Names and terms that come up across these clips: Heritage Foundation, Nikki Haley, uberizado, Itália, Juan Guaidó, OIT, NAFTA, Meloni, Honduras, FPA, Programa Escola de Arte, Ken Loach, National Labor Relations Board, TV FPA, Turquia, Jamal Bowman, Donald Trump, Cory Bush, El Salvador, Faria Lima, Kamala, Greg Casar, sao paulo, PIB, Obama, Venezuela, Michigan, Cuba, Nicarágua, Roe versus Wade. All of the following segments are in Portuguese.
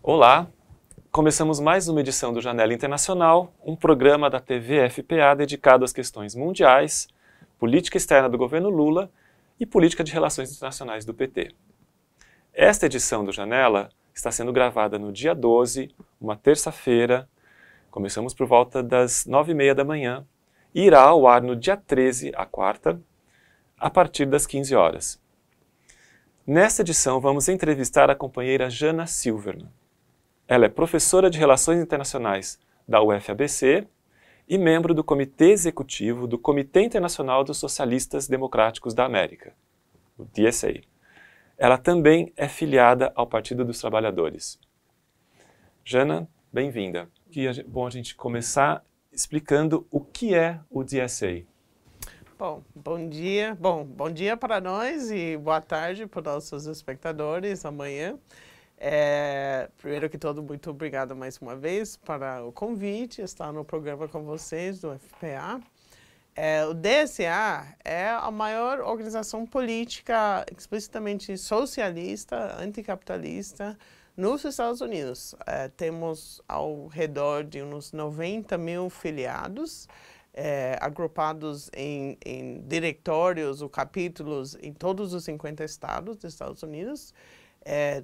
Olá! Começamos mais uma edição do Janela Internacional, um programa da TV FPA dedicado às questões mundiais, política externa do governo Lula e política de relações internacionais do PT. Esta edição do Janela está sendo gravada no dia 12, uma terça-feira. Começamos por volta das 9h30 da manhã e irá ao ar no dia 13, a quarta, a partir das 15 horas. Nesta edição, vamos entrevistar a companheira Jana Silverman. Ela é professora de Relações Internacionais da UFABC e membro do Comitê Executivo do Comitê Internacional dos Socialistas Democráticos da América, o DSA. Ela também é filiada ao Partido dos Trabalhadores. Jana, bem-vinda. É bom a gente começar explicando o que é o DSA. Bom dia. Bom dia para nós e boa tarde para os nossos espectadores amanhã. Primeiro que todo, muito obrigado mais uma vez para o convite, estar no programa com vocês do FPA. O DSA é a maior organização política explicitamente socialista, anticapitalista nos Estados Unidos. Temos ao redor de uns 90 mil filiados, agrupados em diretórios ou capítulos em todos os 50 estados dos Estados Unidos.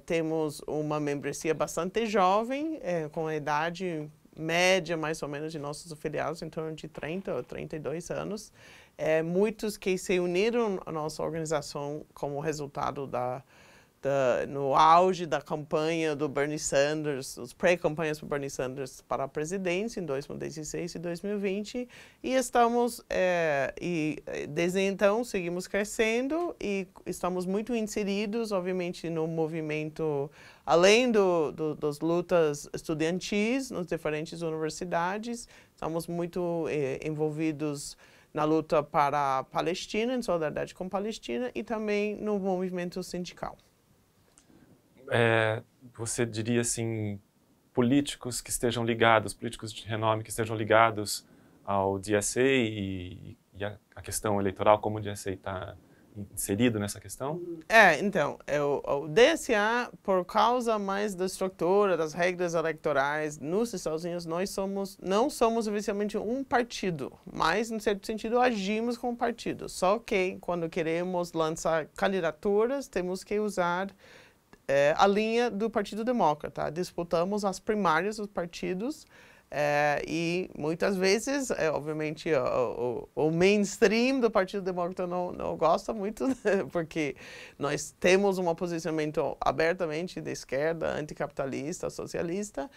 Temos uma membresia bastante jovem, com a idade média mais ou menos de nossos afiliados, em torno de 30 ou 32 anos. Muitos que se uniram à nossa organização como resultado no auge da campanha do Bernie Sanders, os pré-campanhas do Bernie Sanders para a presidência em 2016 e 2020. E estamos, desde então, seguimos crescendo e estamos muito inseridos, obviamente, no movimento, além das lutas estudantis nas diferentes universidades. Estamos muito envolvidos na luta para a Palestina, em solidariedade com a Palestina, e também no movimento sindical. Você diria, assim, políticos que estejam ligados, políticos de renome que estejam ligados ao DSA e a questão eleitoral, como o DSA está inserido nessa questão? Então, o DSA, por causa mais da estrutura, das regras eleitorais nos Estados Unidos, nós não somos oficialmente um partido, mas, em certo sentido, agimos como partido. Só que, quando queremos lançar candidaturas, temos que usar a linha do Partido Democrata. Disputamos as primárias dos partidos. E muitas vezes, obviamente, o mainstream do Partido Democrata não gosta muito, porque nós temos um posicionamento abertamente de esquerda, anticapitalista, socialista,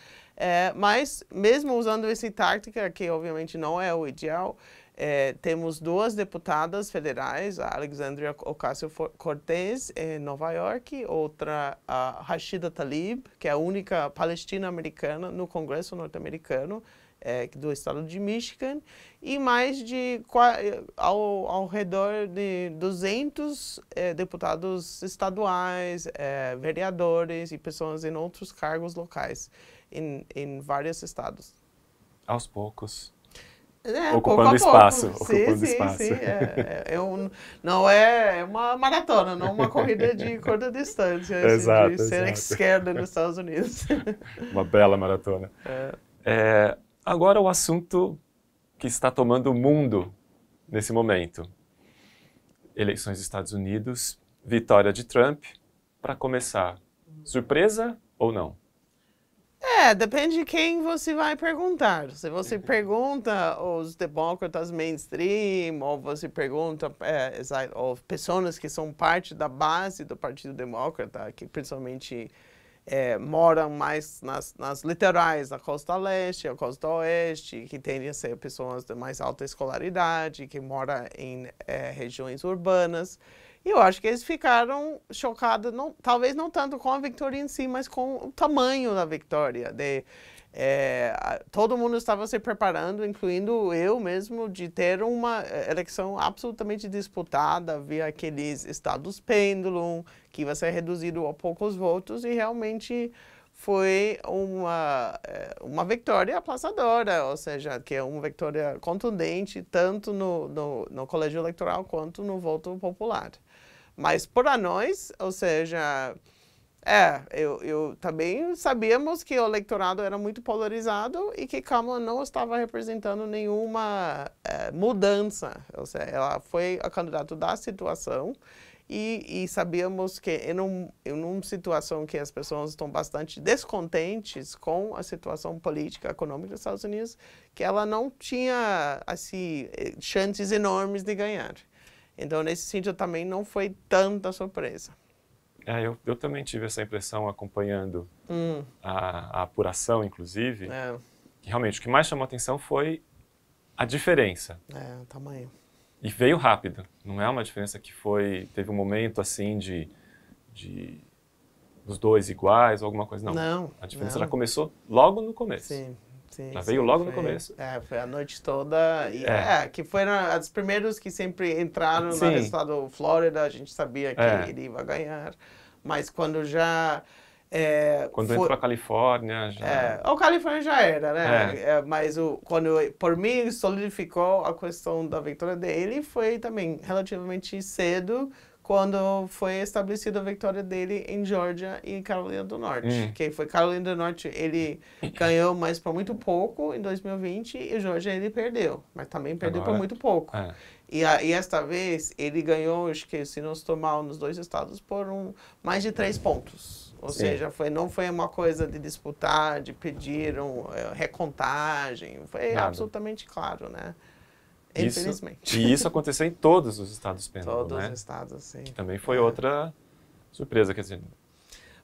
mas mesmo usando essa tática, que obviamente não é o ideal, temos duas deputadas federais, a Alexandria Ocasio-Cortez, em Nova York, outra, a Rashida Talib, que é a única palestina-americana no Congresso norte-americano, do estado de Michigan, e mais de ao redor de 200 deputados estaduais, vereadores e pessoas em outros cargos locais em vários estados. Aos poucos. Ocupando espaço. Sim. Não é uma maratona, não uma corrida de curta distância, de ser esquerda nos Estados Unidos. Uma bela maratona. Agora o assunto que está tomando o mundo nesse momento. Eleições dos Estados Unidos, vitória de Trump, para começar. Surpresa ou não? Depende de quem você vai perguntar. Se você pergunta os demócratas mainstream, ou você pergunta ou pessoas que são parte da base do Partido Democrata, que principalmente moram mais nas litorais, na costa leste, na costa oeste, que tendem a ser pessoas de mais alta escolaridade, que moram em regiões urbanas. E eu acho que eles ficaram chocados, talvez não tanto com a vitória em si, mas com o tamanho da vitória. Todo mundo estava se preparando, incluindo eu mesmo, de ter uma eleição absolutamente disputada via aqueles estados pêndulo, que ia ser reduzido a poucos votos, e realmente foi uma vitória aplaçadora, ou seja, que é uma vitória contundente, tanto no colégio eleitoral quanto no voto popular. Mas para nós, ou seja, eu também sabíamos que o eleitorado era muito polarizado e que Kamala não estava representando nenhuma mudança. Ou seja, ela foi a candidata da situação e sabíamos que em uma situação que as pessoas estão bastante descontentes com a situação política e econômica dos Estados Unidos, que ela não tinha assim chances enormes de ganhar. Então, nesse sentido, também não foi tanta surpresa. Eu também tive essa impressão acompanhando a apuração, inclusive. Que realmente, o que mais chamou atenção foi a diferença. O tamanho. E veio rápido. Não é uma diferença que foi... Teve um momento, assim, de dos dois iguais ou alguma coisa. Não. A diferença já começou logo no começo. Sim. Ela veio logo no começo. Foi a noite toda. E, que foram os primeiros que sempre entraram no estado Flórida, a gente sabia que ele ia ganhar. Mas quando já... Quando entrou a Califórnia, já... a Califórnia já era, né? Mas quando, por mim, solidificou a questão da vitória dele, foi também relativamente cedo, quando foi estabelecida a vitória dele em Geórgia e Carolina do Norte. Que foi Carolina do Norte, ele ganhou, mas por muito pouco em 2020, e Geórgia ele perdeu, mas também perdeu por muito pouco. E esta vez ele ganhou, acho que se não estou mal, nos dois estados por mais de 3 pontos. Ou seja, não foi uma coisa de disputar, de pedir recontagem, foi absolutamente claro, né? Infelizmente. E isso aconteceu em todos os estados pêndulo, né? Todos os estados, sim. Que também foi outra surpresa, quer dizer...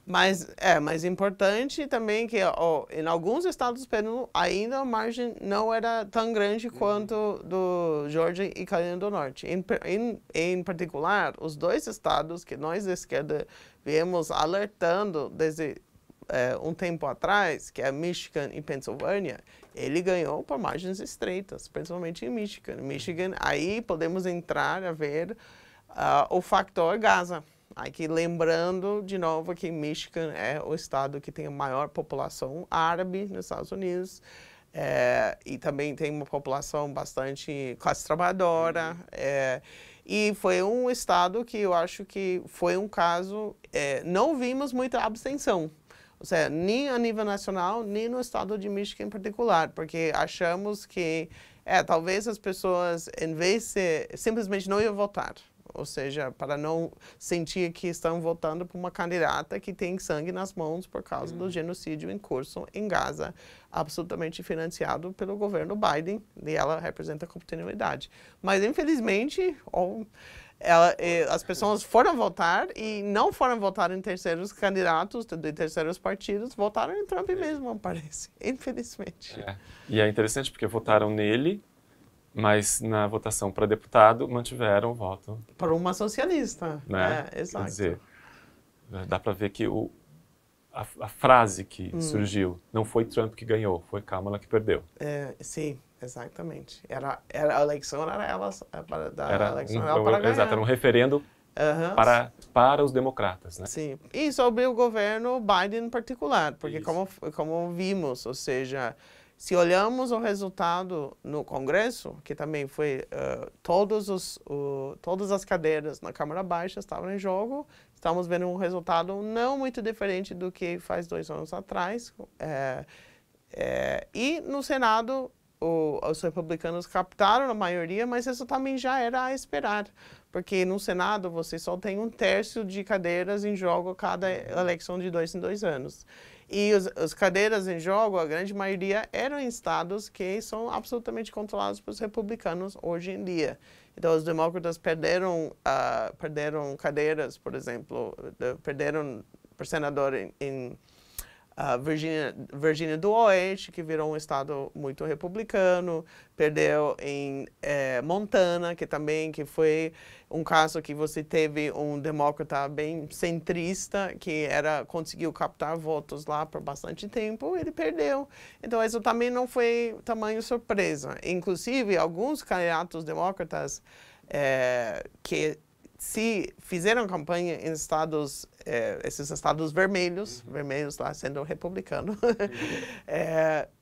Mas importante também que em alguns estados pêndulo ainda a margem não era tão grande quanto do Geórgia e Carolina do Norte. Em particular, os dois estados que nós da esquerda viemos alertando desde... um tempo atrás, que é Michigan e Pennsylvania, ele ganhou por margens estreitas, principalmente em Michigan. Aí podemos entrar a ver o fator Gaza. Aqui lembrando de novo que Michigan é o estado que tem a maior população árabe nos Estados Unidos, e também tem uma população bastante classe trabalhadora, e foi um estado que eu acho que foi um caso, não vimos muita abstenção. Ou seja, nem a nível nacional, nem no estado de Michigan em particular, porque achamos que, talvez as pessoas, em vez de simplesmente não iam votar, ou seja, para não sentir que estão votando por uma candidata que tem sangue nas mãos por causa do genocídio em curso em Gaza, absolutamente financiado pelo governo Biden, e ela representa a continuidade. Mas, infelizmente, as pessoas foram votar e não foram votar em terceiros candidatos de terceiros partidos, votaram em Trump mesmo, parece, infelizmente. E é interessante porque votaram nele, mas na votação para deputado mantiveram o voto. Para uma socialista, né? Exato. Quer dizer, dá para ver que a frase que surgiu não foi Trump que ganhou, foi Kamala que perdeu. Sim. Exatamente. A eleição era ela para ganhar. Exato, era um referendo para os democratas, né? Sim. E sobre o governo Biden em particular, porque como vimos, ou seja, se olhamos o resultado no Congresso, que também foi todas as cadeiras na Câmara Baixa estavam em jogo, estamos vendo um resultado não muito diferente do que faz 2 anos atrás. E no Senado... Os republicanos captaram a maioria, mas isso também já era a esperar, porque no Senado você só tem 1/3 de cadeiras em jogo cada eleição de 2 em 2 anos. E as cadeiras em jogo, a grande maioria, eram em estados que são absolutamente controlados pelos republicanos hoje em dia. Então, os demócratas perderam cadeiras, por exemplo, perderam por senador em Virgínia do Oeste, que virou um estado muito republicano, perdeu em Montana, que foi um caso que você teve um demócrata bem centrista, que conseguiu captar votos lá por bastante tempo, ele perdeu. Então, isso também não foi tamanho surpresa. Inclusive, alguns candidatos demócratas que se fizeram campanha em estados, esses estados vermelhos lá sendo republicano,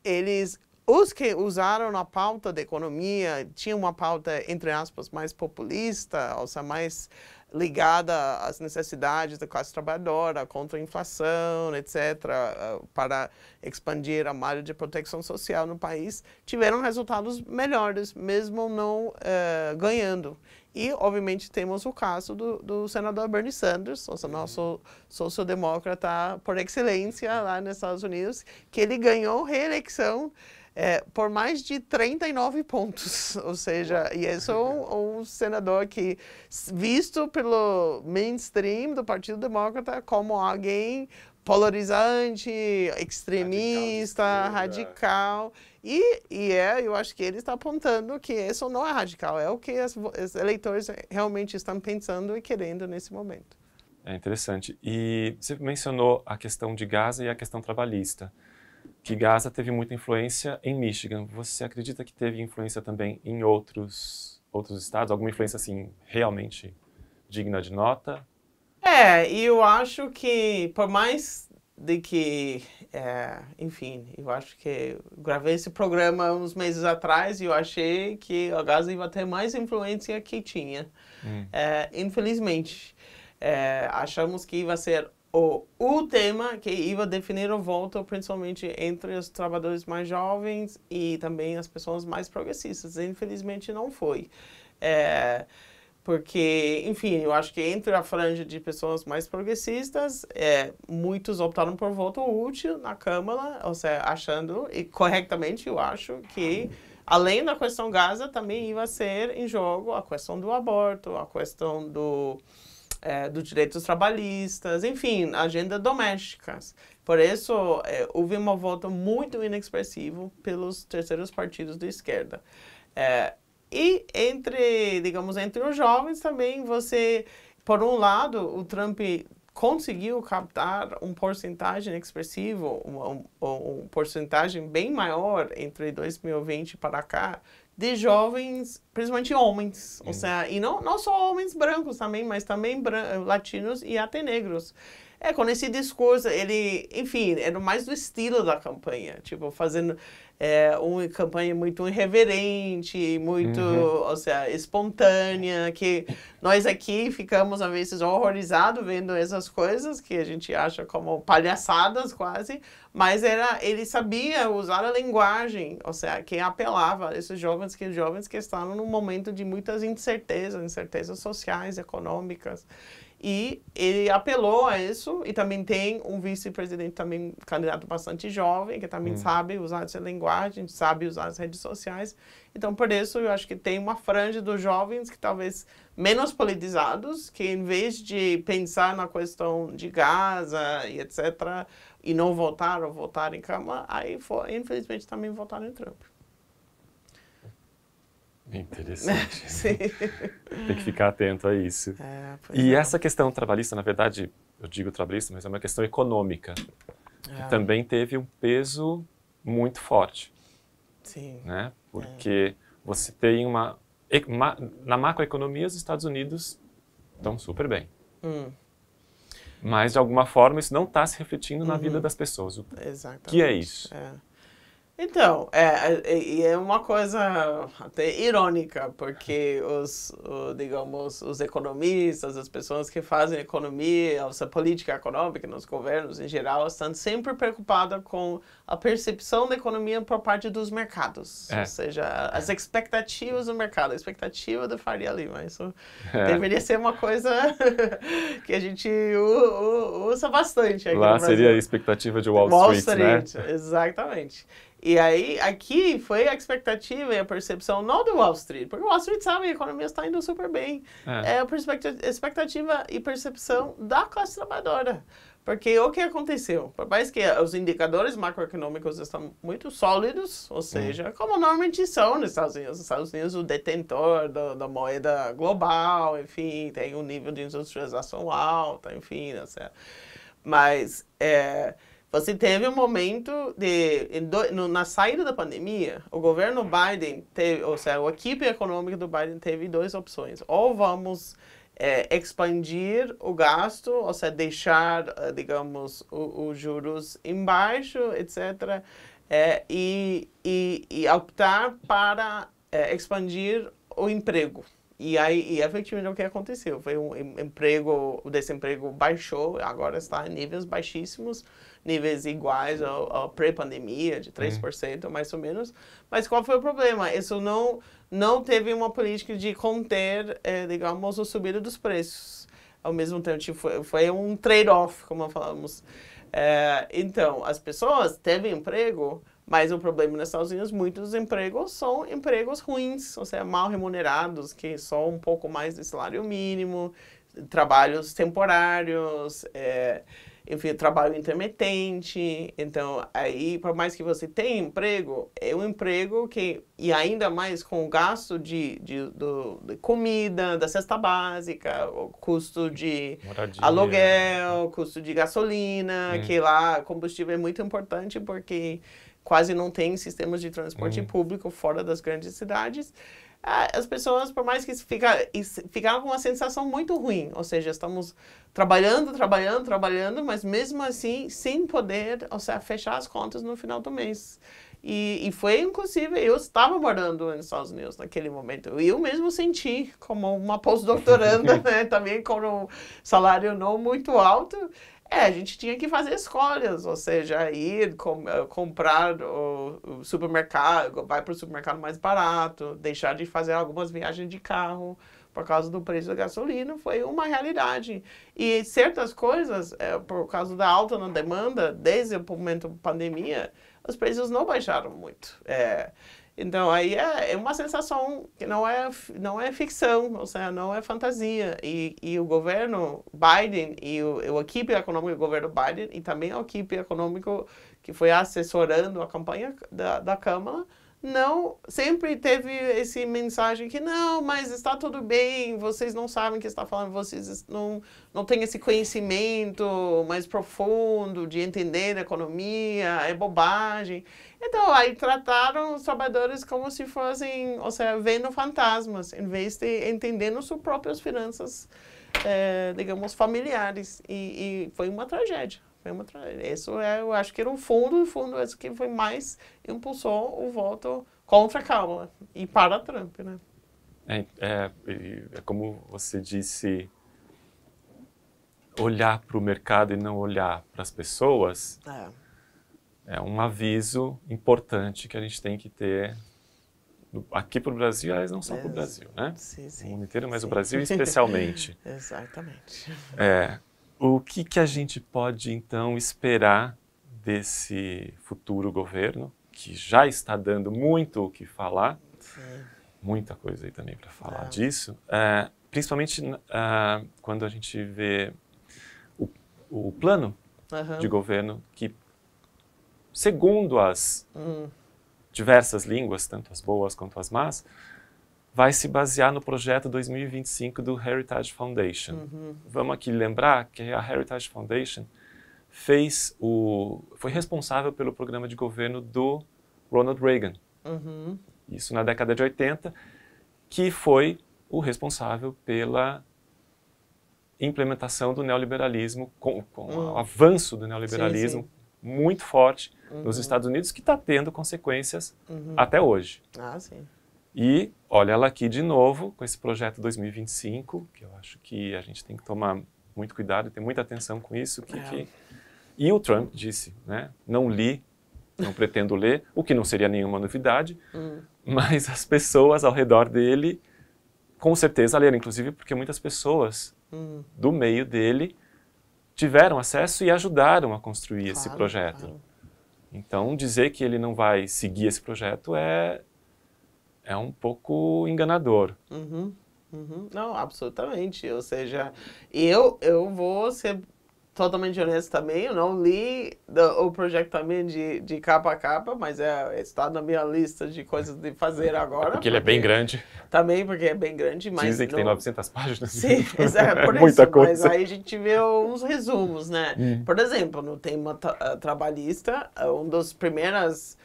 eles Os que usaram a pauta da economia tinham uma pauta, entre aspas, mais populista, ou seja, mais ligada às necessidades da classe trabalhadora, contra a inflação, etc., para expandir a malha de proteção social no país, tiveram resultados melhores, mesmo não ganhando. E, obviamente, temos o caso do senador Bernie Sanders, ou seja, nosso sociodemocrata por excelência lá nos Estados Unidos, que ele ganhou reeleição por mais de 39 pontos, ou seja, e esse é um senador que, visto pelo mainstream do Partido Democrata como alguém polarizante, extremista, radical, eu acho que ele está apontando que isso não é radical, é o que os eleitores realmente estão pensando e querendo nesse momento. É interessante. E você mencionou a questão de Gaza e a questão trabalhista, que Gaza teve muita influência em Michigan. Você acredita que teve influência também em outros estados? Alguma influência, assim, realmente digna de nota? Eu acho que, por mais de que, enfim, eu acho que gravei esse programa uns meses atrás e eu achei que a Gaza ia ter mais influência que tinha. Infelizmente, achamos que ia ser o tema que ia definir o voto, principalmente entre os trabalhadores mais jovens e também as pessoas mais progressistas. Infelizmente, não foi. Porque, enfim, eu acho que entre a franja de pessoas mais progressistas, muitos optaram por voto útil na Câmara, ou seja, achando, e corretamente eu acho, que além da questão Gaza, também ia ser em jogo a questão do aborto, a questão dos direitos trabalhistas, enfim, agenda domésticas. Por isso, houve um voto muito inexpressivo pelos terceiros partidos de esquerda. E entre os jovens também, por um lado, o Trump conseguiu captar uma porcentagem expressiva, uma porcentagem bem maior entre 2020 para cá, de jovens, principalmente homens, ou seja, e não só homens brancos também, mas também latinos e até negros. Com esse discurso, ele, enfim, era mais do estilo da campanha, tipo, fazendo uma campanha muito irreverente, muito, ou seja, espontânea, que nós aqui ficamos, às vezes, horrorizados vendo essas coisas, que a gente acha como palhaçadas, quase, mas ele sabia usar a linguagem, ou seja, que apelava a esses jovens que estavam num momento de muitas incertezas sociais, econômicas. E ele apelou a isso, e também tem um vice-presidente, também candidato bastante jovem, que também sabe usar essa linguagem, sabe usar as redes sociais. Então, por isso, eu acho que tem uma franja dos jovens que talvez menos politizados, que em vez de pensar na questão de Gaza e etc., e não votar ou votar em Câmara, aí, infelizmente, também votaram em Trump. Interessante. Sim. Tem que ficar atento a isso. Essa questão trabalhista, na verdade, eu digo trabalhista, mas é uma questão econômica, que também teve um peso muito forte. Sim. Né? Porque você tem na macroeconomia, os Estados Unidos estão super bem. Mas, de alguma forma, isso não está se refletindo na vida das pessoas. Exatamente. Que é isso? Então, é uma coisa até irônica, porque os economistas, as pessoas que fazem economia, essa política econômica nos governos em geral, estão sempre preocupadas com a percepção da economia por parte dos mercados, ou seja, as expectativas do mercado, a expectativa da Faria Lima. Isso deveria ser uma coisa que a gente usa bastante aqui no Brasil. Lá seria a expectativa de Wall Street, né? Exatamente. E aí, aqui foi a expectativa e a percepção não do Wall Street, porque o Wall Street sabe que a economia está indo super bem. É a expectativa e percepção da classe trabalhadora. Porque o que aconteceu? Por mais que os indicadores macroeconômicos estão muito sólidos, ou seja, como normalmente são nos Estados Unidos. Os Estados Unidos é o detentor da moeda global, enfim, tem um nível de industrialização alta, enfim, etc. Mas você teve um momento na saída da pandemia, o governo Biden teve, ou seja, a equipe econômica do Biden teve duas opções. Ou vamos expandir o gasto, ou seja, deixar, digamos, os juros embaixo, etc., e optar para expandir o emprego. E aí, efetivamente, o que aconteceu? Foi um emprego, o desemprego baixou, agora está em níveis baixíssimos, níveis iguais ao pré-pandemia, de 3%, mais ou menos. Mas qual foi o problema? Isso não teve uma política de conter, digamos, o subida dos preços. Ao mesmo tempo, tipo, foi um trade-off, como falamos. Então, as pessoas teve emprego, mas o problema nos Estados Unidos, muitos empregos são empregos ruins, ou seja, mal remunerados, que só um pouco mais de salário mínimo, trabalhos temporários, enfim, trabalho intermitente. Então, aí, por mais que você tenha emprego, é um emprego que, e ainda mais com o gasto de comida, da cesta básica, o custo de moradia, aluguel, custo de gasolina, que lá combustível é muito importante porque quase não tem sistemas de transporte público fora das grandes cidades. As pessoas, por mais que ficaram com uma sensação muito ruim, ou seja, estamos trabalhando, mas mesmo assim, sem poder, ou seja, fechar as contas no final do mês. E foi, inclusive, eu estava morando nos Estados Unidos naquele momento, e eu mesmo senti como uma pós-doutoranda, né, também com um salário não muito alto. A gente tinha que fazer escolhas, ou seja, ir comprar o supermercado, vai para o supermercado mais barato, deixar de fazer algumas viagens de carro por causa do preço da gasolina, foi uma realidade. E certas coisas, por causa da alta na demanda, desde o momento da pandemia, os preços não baixaram muito. Então, aí é uma sensação que não é ficção, ou seja, não é fantasia. E o governo Biden, e a equipe econômica do governo Biden, e também a equipe econômica que foi assessorando a campanha da Câmara, sempre teve essa mensagem que não, mas está tudo bem, vocês não sabem o que está falando, vocês não têm esse conhecimento mais profundo de entender a economia, é bobagem. Então, aí trataram os trabalhadores como se fossem, ou seja, vendo fantasmas, em vez de entendendo suas próprias finanças, digamos, familiares. E foi uma tragédia. Isso eu acho que era o fundo, isso que foi mais impulsou o voto contra a Kamala e para Trump, né? É como você disse, olhar para o mercado e não olhar para as pessoas é um aviso importante que a gente tem que ter aqui para o Brasil, mas não só para o Brasil, né? Sim, o mundo inteiro, mas o Brasil especialmente. Exatamente. O que a gente pode, então, esperar desse futuro governo, que já está dando muito o que falar, muita coisa aí também para falar disso, principalmente quando a gente vê o plano de governo que, segundo as diversas línguas, tanto as boas quanto as más, vai se basear no projeto 2025 do Heritage Foundation. Vamos aqui lembrar que a Heritage Foundation foi responsável pelo programa de governo do Ronald Reagan. Isso na década de 80, que foi o responsável pela implementação do neoliberalismo, com o avanço do neoliberalismo muito forte nos Estados Unidos, que está tendo consequências até hoje. E olha ela aqui de novo com esse projeto 2025, que eu acho que a gente tem que tomar muito cuidado, ter muita atenção com isso. E o Trump disse, né? Não li, não pretendo ler, o que não seria nenhuma novidade, mas as pessoas ao redor dele com certeza leram, inclusive porque muitas pessoas do meio dele tiveram acesso e ajudaram a construir esse projeto. Então dizer que ele não vai seguir esse projeto é um pouco enganador. Não, absolutamente. Ou seja, eu vou ser totalmente honesto também, eu não li o projeto também de capa a capa, mas está na minha lista de coisas de fazer agora. Porque ele é bem grande. Também porque é bem grande. Mas dizem que tem 900 páginas. Sim, exato, por muita coisa. Mas aí a gente vê uns resumos, né? Por exemplo, no tema trabalhista, um dos primeiros,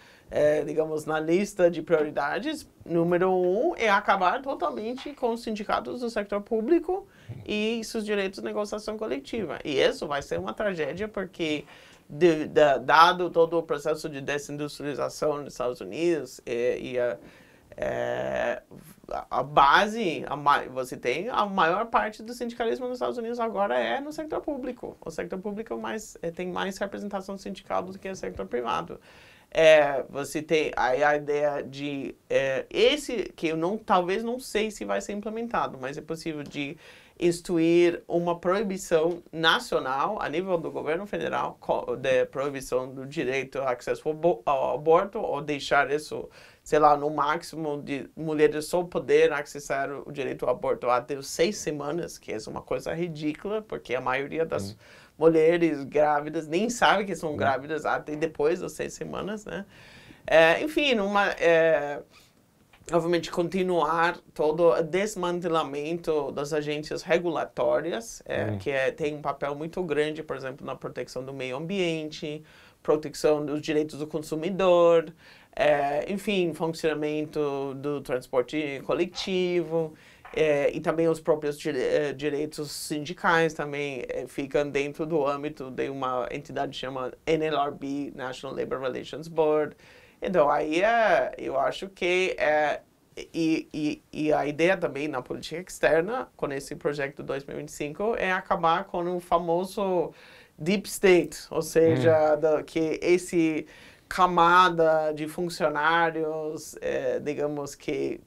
digamos, na lista de prioridades, número 1 é acabar totalmente com os sindicatos do setor público e seus direitos de negociação coletiva. E isso vai ser uma tragédia porque dado todo o processo de desindustrialização nos Estados Unidos e a base, você tem a maior parte do sindicalismo nos Estados Unidos agora é no sector público. O sector público tem mais representação sindical do que o sector privado. Você tem a ideia de talvez não sei se vai ser implementado, mas é possível de instituir uma proibição nacional a nível do governo federal de proibição do direito ao acesso ao aborto, ou deixar isso, sei lá, no máximo de mulheres só poderem acessar o direito ao aborto até 6 semanas, que é uma coisa ridícula, porque a maioria das mulheres grávidas nem sabem que são grávidas até depois das 6 semanas, né? Enfim, obviamente continuar todo o desmantelamento das agências regulatórias, tem um papel muito grande, por exemplo, na proteção do meio ambiente, proteção dos direitos do consumidor, enfim, funcionamento do transporte coletivo. E também os próprios direitos sindicais também ficam dentro do âmbito de uma entidade que chama NLRB, National Labor Relations Board. Então, aí eu acho que... E a ideia também na política externa, com esse projeto 2025, é acabar com o famoso Deep State, ou seja, que esse camada de funcionários, digamos que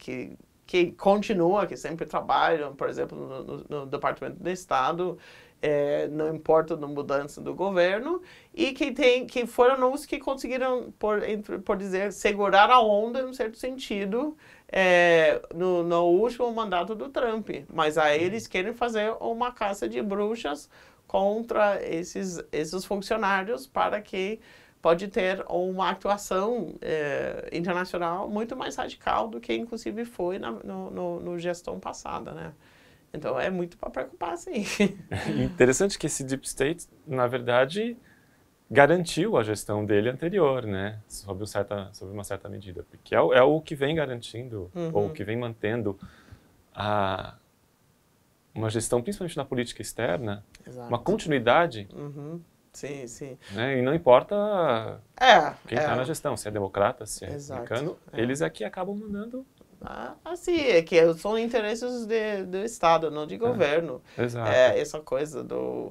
continua, que sempre trabalham, por exemplo, no Departamento de Estado, não importa a mudança do governo, e que foram os que conseguiram, por dizer, segurar a onda, em um certo sentido, no último mandato do Trump. Mas aí eles querem fazer uma caça de bruxas contra esses funcionários para que pode ter uma atuação internacional muito mais radical do que, inclusive, foi no gestão passada, né? Então, é muito para preocupar, sim. Interessante que esse Deep State, na verdade, garantiu a gestão dele anterior, né? Sob uma certa medida, porque é o que vem garantindo, ou que vem mantendo uma gestão, principalmente na política externa, exato, uma continuidade... Sim, sim. Né? E não importa quem está na gestão, se é democrata, se é republicano, eles aqui acabam mandando... assim, é que são interesses do Estado, não de governo. Exato. Essa coisa do...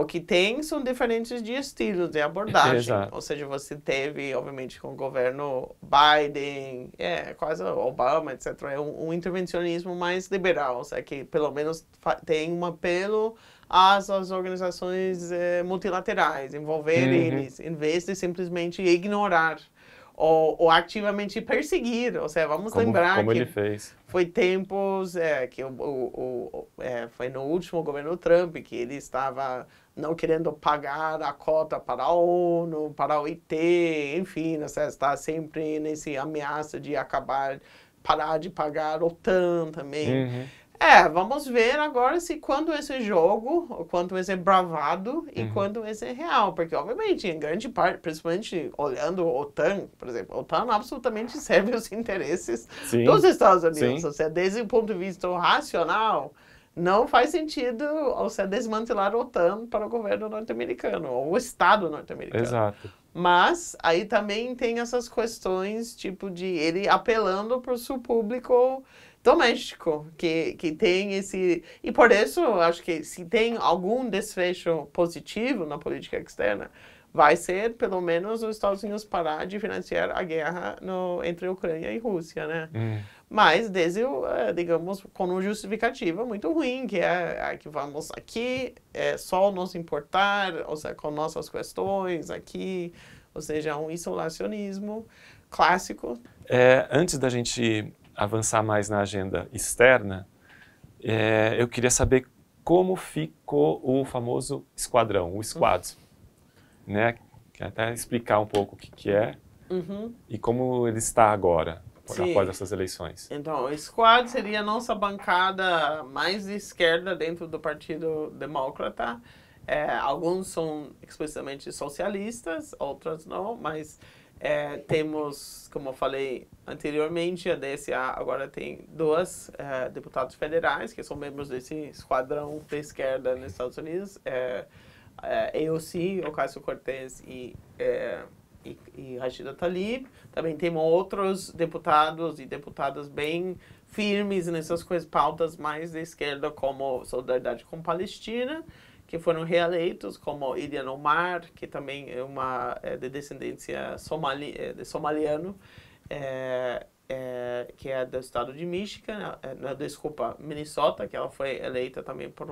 o que tem são diferentes de estilos de abordagem. Exato. Ou seja, você teve, obviamente, com o governo Biden, quase Obama, etc. É um intervencionismo mais liberal, ou seja, que pelo menos tem um apelo... as organizações multilaterais, envolver eles, em vez de simplesmente ignorar ou ativamente perseguir. Ou seja, vamos lembrar como que ele fez. Foi tempos que foi no último governo Trump que ele estava não querendo pagar a cota para a ONU, para a OIT, enfim, ou seja, está sempre nesse ameaça de parar de pagar a OTAN também. Vamos ver agora se quando esse jogo, quanto esse é bravado e quanto esse é real, porque obviamente em grande parte, principalmente olhando a OTAN, por exemplo, a OTAN absolutamente serve os interesses dos Estados Unidos, ou seja, desde o ponto de vista racional, não faz sentido, ou seja, desmantelar a OTAN para o governo norte-americano, ou o Estado norte-americano. Exato. Mas aí também tem essas questões, tipo de ele apelando para o seu público doméstico, que tem esse... E por isso, acho que se tem algum desfecho positivo na política externa, vai ser, pelo menos, os Estados Unidos parar de financiar a guerra entre a Ucrânia e a Rússia, né? Mas, digamos, com uma justificativa muito ruim, que é que vamos aqui, só nos importar, ou seja, com nossas questões aqui, ou seja, um isolacionismo clássico. Antes da gente avançar mais na agenda externa, eu queria saber como ficou o famoso esquadrão, o SQUAD, né? Quer até explicar um pouco o que é e como ele está agora, após essas eleições. Então, o SQUAD seria a nossa bancada mais de esquerda dentro do Partido Democrata. Alguns são explicitamente socialistas, outros não, mas... temos, como eu falei anteriormente, a DSA agora tem 2 deputados federais que são membros desse esquadrão de esquerda nos Estados Unidos, eu sim, Ocasio-Cortez e Rashida Talib. Também temos outros deputados e deputadas bem firmes nessas coisas, pautas mais da esquerda, como Solidariedade com a Palestina, que foram reeleitos, como Ilhan Omar, que também é uma de descendência somaliano, que é do estado de Michigan, Minnesota, que ela foi eleita também por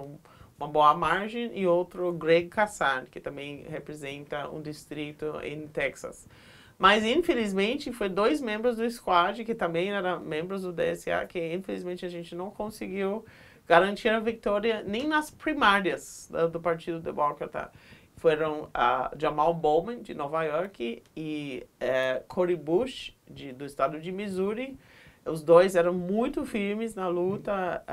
uma boa margem, e outro, Greg Casar, que também representa um distrito em Texas. Mas, infelizmente, foi dois membros do Squad, que também eram membros do DSA, que, infelizmente, a gente não conseguiu garantir a vitória nem nas primárias do Partido Democrata. Foram Jamal Bowman, de Nova York, e Cory Bush, do estado de Missouri. Os dois eram muito firmes na luta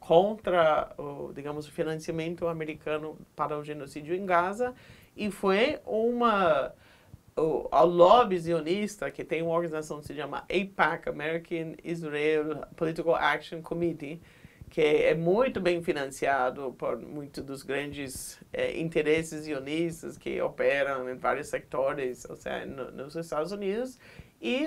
contra, digamos, o financiamento americano para o genocídio em Gaza. E foi ao lobby zionista, que tem uma organização que se chama AIPAC, American Israel Political Action Committee, que é muito bem financiado por muitos dos grandes interesses zionistas que operam em vários sectores, ou seja, nos Estados Unidos. E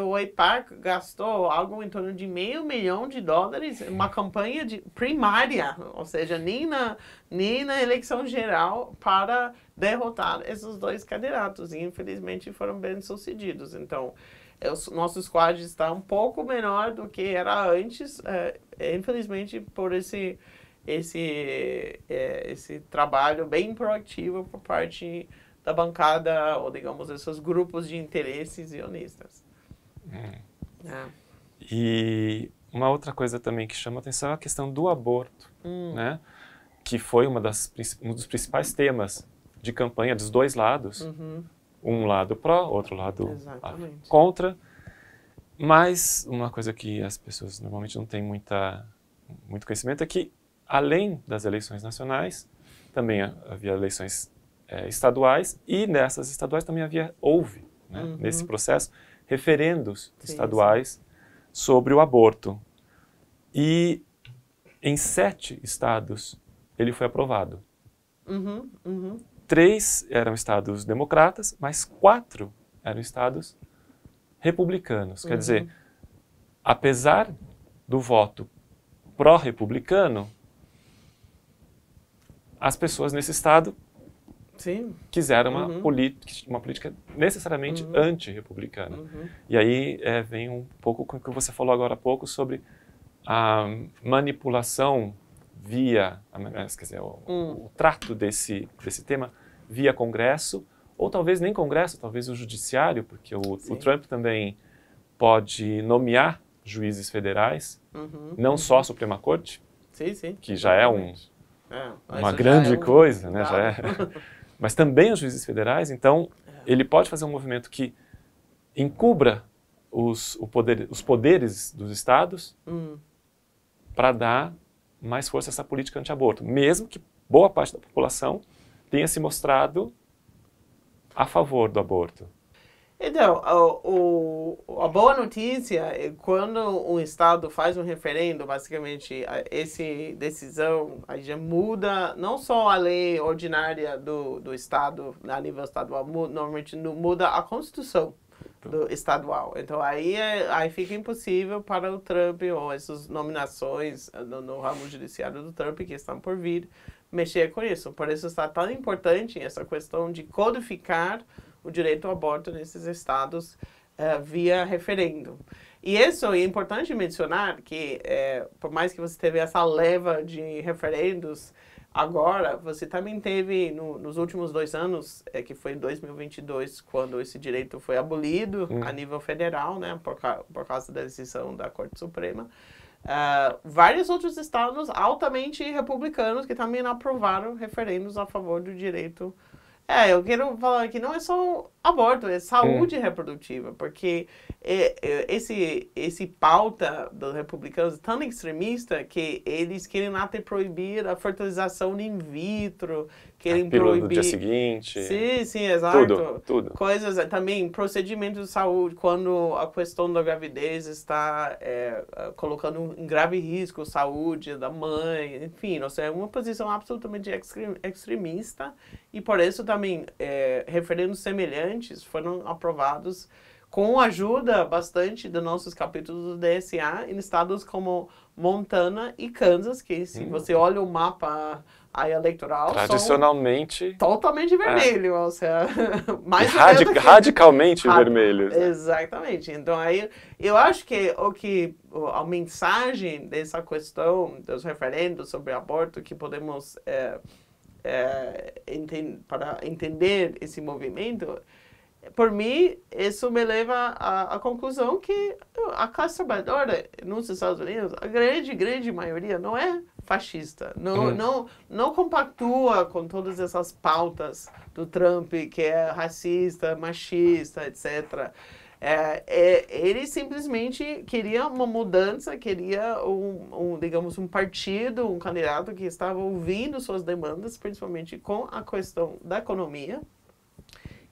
o AIPAC gastou algo em torno de $500 mil em uma campanha primária, ou seja, nem na eleição geral, para derrotar esses dois candidatos. E, infelizmente, foram bem sucedidos. Então, o nosso squad está um pouco menor do que era antes, infelizmente, por esse trabalho bem proativo por parte da bancada, ou digamos, esses grupos de interesses zionistas. E uma outra coisa também que chama atenção é a questão do aborto, né? Que foi um dos principais temas de campanha dos dois lados, um lado pró, outro lado contra. Mas uma coisa que as pessoas normalmente não têm muito conhecimento é que, além das eleições nacionais, também havia eleições estaduais, e nessas estaduais também houve, né, nesse processo, referendos estaduais sobre o aborto. E em 7 estados ele foi aprovado. 3 eram estados democratas, mas 4 eram estados republicanos. Quer dizer, apesar do voto pró-republicano, as pessoas nesse estado quiseram uma política necessariamente anti-republicana. E aí vem um pouco com o que você falou agora há pouco sobre a manipulação via, quer dizer, o trato desse tema via Congresso, ou talvez nem Congresso, talvez o Judiciário, porque o Trump também pode nomear juízes federais, não só a Suprema Corte, que já é uma grande coisa, né? Já é. Mas também os juízes federais, então ele pode fazer um movimento que encubra os poderes dos estados para dar mais força a essa política anti-aborto, mesmo que boa parte da população tenha se mostrado a favor do aborto. Então, a boa notícia é quando um estado faz um referendo, basicamente, essa decisão aí já muda não só a lei ordinária do estado, a nível estadual, normalmente muda a Constituição do estadual. Então, aí fica impossível para o Trump, ou essas nomeações no ramo judiciário do Trump que estão por vir, mexer com isso. Por isso está tão importante essa questão de codificar o direito ao aborto nesses estados via referendo. E isso é importante mencionar que, por mais que você teve essa leva de referendos agora, você também teve, nos últimos 2 anos, que foi em 2022, quando esse direito foi abolido a nível federal, né, por causa da decisão da Corte Suprema, vários outros estados altamente republicanos que também aprovaram referendos a favor do direito. Eu quero falar que não é só aborto, é saúde reprodutiva, porque esse pauta dos republicanos é tão extremista que eles querem até proibir a fertilização in vitro, querem proibir... do dia seguinte. Sim, sim, exato. Tudo, tudo. Coisas, também, procedimentos de saúde, quando a questão da gravidez está colocando em grave risco a saúde da mãe, enfim, ou seja, é uma posição absolutamente extremista, e por isso também referendos semelhantes foram aprovados com a ajuda bastante dos nossos capítulos do DSA em estados como Montana e Kansas, que se você olha o mapa eleitoral... tradicionalmente... totalmente vermelho, ou seja... mais radicalmente vermelho. Exatamente. Então, aí, eu acho que a mensagem dessa questão dos referendos sobre aborto que podemos para entender esse movimento... Por mim, isso me leva à conclusão que a classe trabalhadora nos Estados Unidos, a grande maioria, não é fascista. Não compactua com todas essas pautas do Trump, que é racista, machista, etc. Ele simplesmente queria uma mudança, queria, digamos, um partido, um candidato que estava ouvindo suas demandas, principalmente com a questão da economia.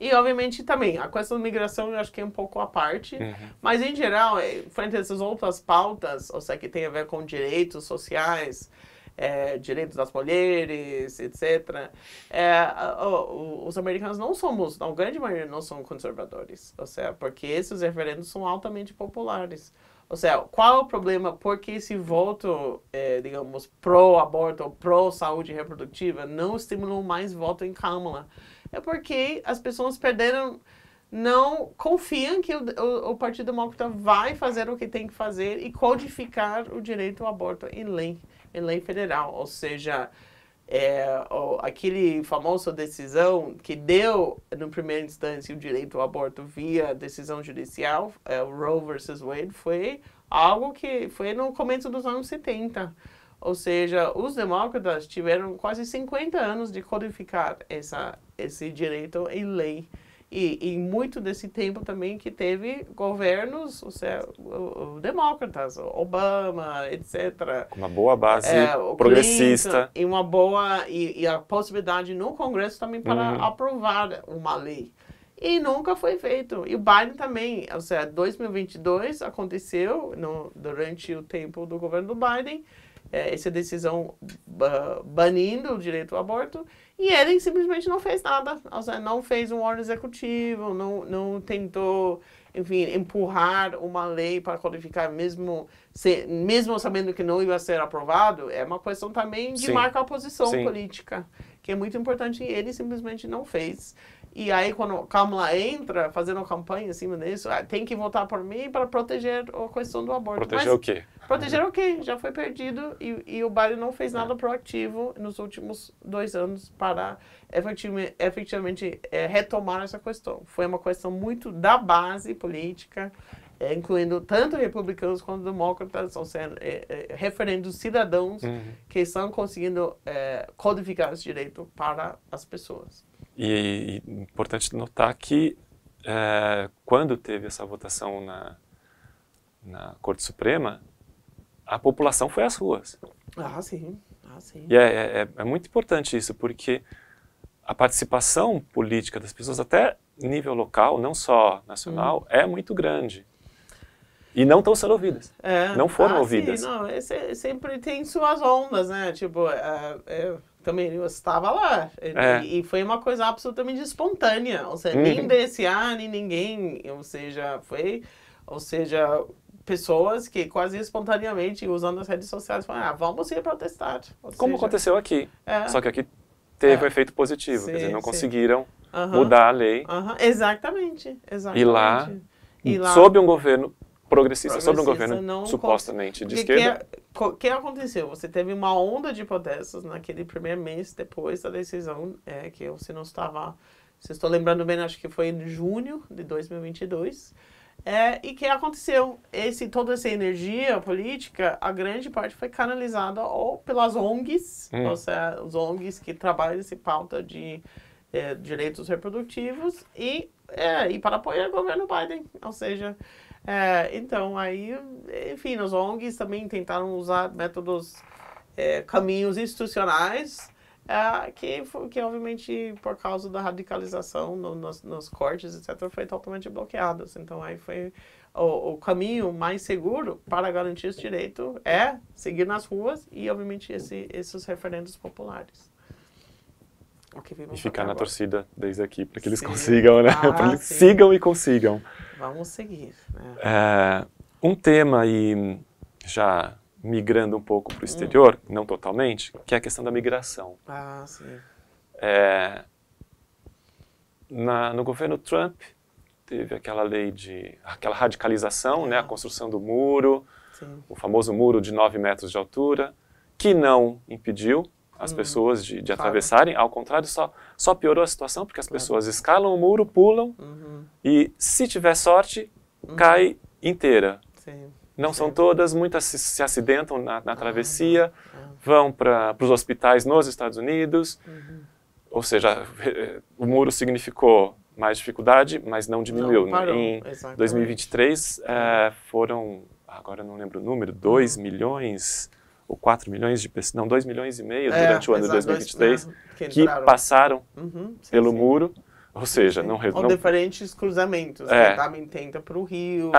E, obviamente, também, a questão da migração eu acho que é um pouco à parte, mas, em geral, frente a essas outras pautas, ou seja, que tem a ver com direitos sociais, direitos das mulheres, etc., os americanos não somos, na grande maioria, não são conservadores, ou seja, porque esses referendos são altamente populares. Ou seja, qual é o problema? Por que esse voto, digamos, pró-aborto ou pró-saúde reprodutiva não estimulou mais voto em Kamala? É porque as pessoas perderam, não confiam que o Partido Democrata vai fazer o que tem que fazer e codificar o direito ao aborto em lei federal. Ou seja, aquele famoso decisão que deu, no primeira instância, o direito ao aborto via decisão judicial, Roe versus Wade, foi algo que foi no começo dos anos 70. Ou seja, os demócratas tiveram quase 50 anos de codificar esse direito em lei. E muito desse tempo também que teve governos, ou seja, demócratas, Obama, etc. Uma boa base progressista. Clinton, e a possibilidade no Congresso também para aprovar uma lei. E nunca foi feito. E o Biden também, ou seja, 2022 aconteceu durante o tempo do governo do Biden, essa decisão banindo o direito ao aborto, e ele simplesmente não fez nada, ou seja, não fez um órgão executivo, não tentou, enfim, empurrar uma lei para codificar, mesmo sabendo que não ia ser aprovado. É uma questão também de marcar posição política, que é muito importante, e ele simplesmente não fez. E aí, quando Kamala entra fazendo campanha em cima disso, tem que votar por mim para proteger a questão do aborto. Proteger o quê? Proteger o quê? Já foi perdido, e o Biden não fez nada proativo nos últimos 2 anos para efetivamente retomar essa questão. Foi uma questão muito da base política, incluindo tanto republicanos quanto demócratas, ou seja, referendo cidadãos que estão conseguindo codificar esse direito para as pessoas. E importante notar que quando teve essa votação na Corte Suprema, a população foi às ruas. Ah, sim. Ah, sim. E é muito importante isso, porque a participação política das pessoas, até nível local, não só nacional, é muito grande. E não estão sendo ouvidas, não foram ouvidas. Sim, não, sempre tem suas ondas, né? Tipo, também eu estava lá, e foi uma coisa absolutamente espontânea, ou seja, nem DSA, nem ninguém, ou seja, pessoas que quase espontaneamente, usando as redes sociais, falaram, vamos ir protestar. Como aconteceu aqui, só que aqui teve um efeito positivo, quer dizer, não conseguiram mudar a lei. Exatamente. E lá sob um governo progressista, sobre um governo não supostamente de esquerda. O que aconteceu? Você teve uma onda de protestos naquele primeiro mês depois da decisão, que eu, se não estava, se estou lembrando bem, acho que foi em junho de 2022, e que aconteceu? Toda essa energia política, a grande parte foi canalizada ou pelas ONGs, ou seja, os ONGs que trabalham essa pauta de direitos reprodutivos, e para apoiar o governo Biden, ou seja... então, aí, enfim, os ONGs também tentaram usar caminhos institucionais que obviamente por causa da radicalização nos cortes, etc., foi totalmente bloqueado. Então aí foi o caminho mais seguro para garantir esse direito é seguir nas ruas e obviamente esses referendos populares. E ficar na torcida desde aqui, para que eles consigam, né? Para eles sigam e consigam. Vamos seguir, né? Um tema aí, já migrando um pouco para o exterior, não totalmente, que é a questão da migração. Ah, sim. No governo Trump, teve aquela lei aquela radicalização, né? A construção do muro, sim, o famoso muro de 9 metros de altura, que não impediu as pessoas de atravessarem, ao contrário, só piorou a situação, porque as pessoas escalam o muro, pulam, e se tiver sorte, cai inteira. Sim. Não são todas, muitas se acidentam na travessia, vão para os hospitais nos Estados Unidos, ou seja, o muro significou mais dificuldade, mas não diminuiu. Não, em 2023, foram, agora eu não lembro o número, 2 milhões... ou 4 milhões de pessoas, não, 2 milhões e meio durante o ano de 2023, que passaram pelo muro, ou seja, não resolveu. Ou diferentes cruzamentos, né? Também tenta para o Rio,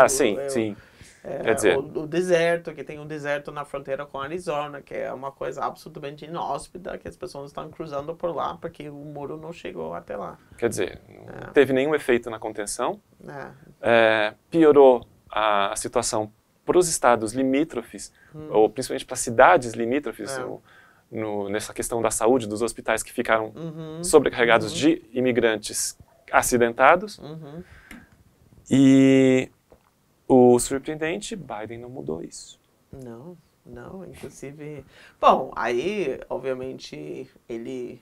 quer dizer, o deserto, que tem um deserto na fronteira com a Arizona, que é uma coisa absolutamente inóspita, que as pessoas estão cruzando por lá, porque o muro não chegou até lá. Quer dizer, não teve nenhum efeito na contenção, piorou a situação para os estados limítrofes, ou principalmente para cidades limítrofes, nessa questão da saúde, dos hospitais que ficaram sobrecarregados de imigrantes acidentados. E o surpreendente, Biden não mudou isso. Não, não, inclusive... Bom, aí, obviamente, ele...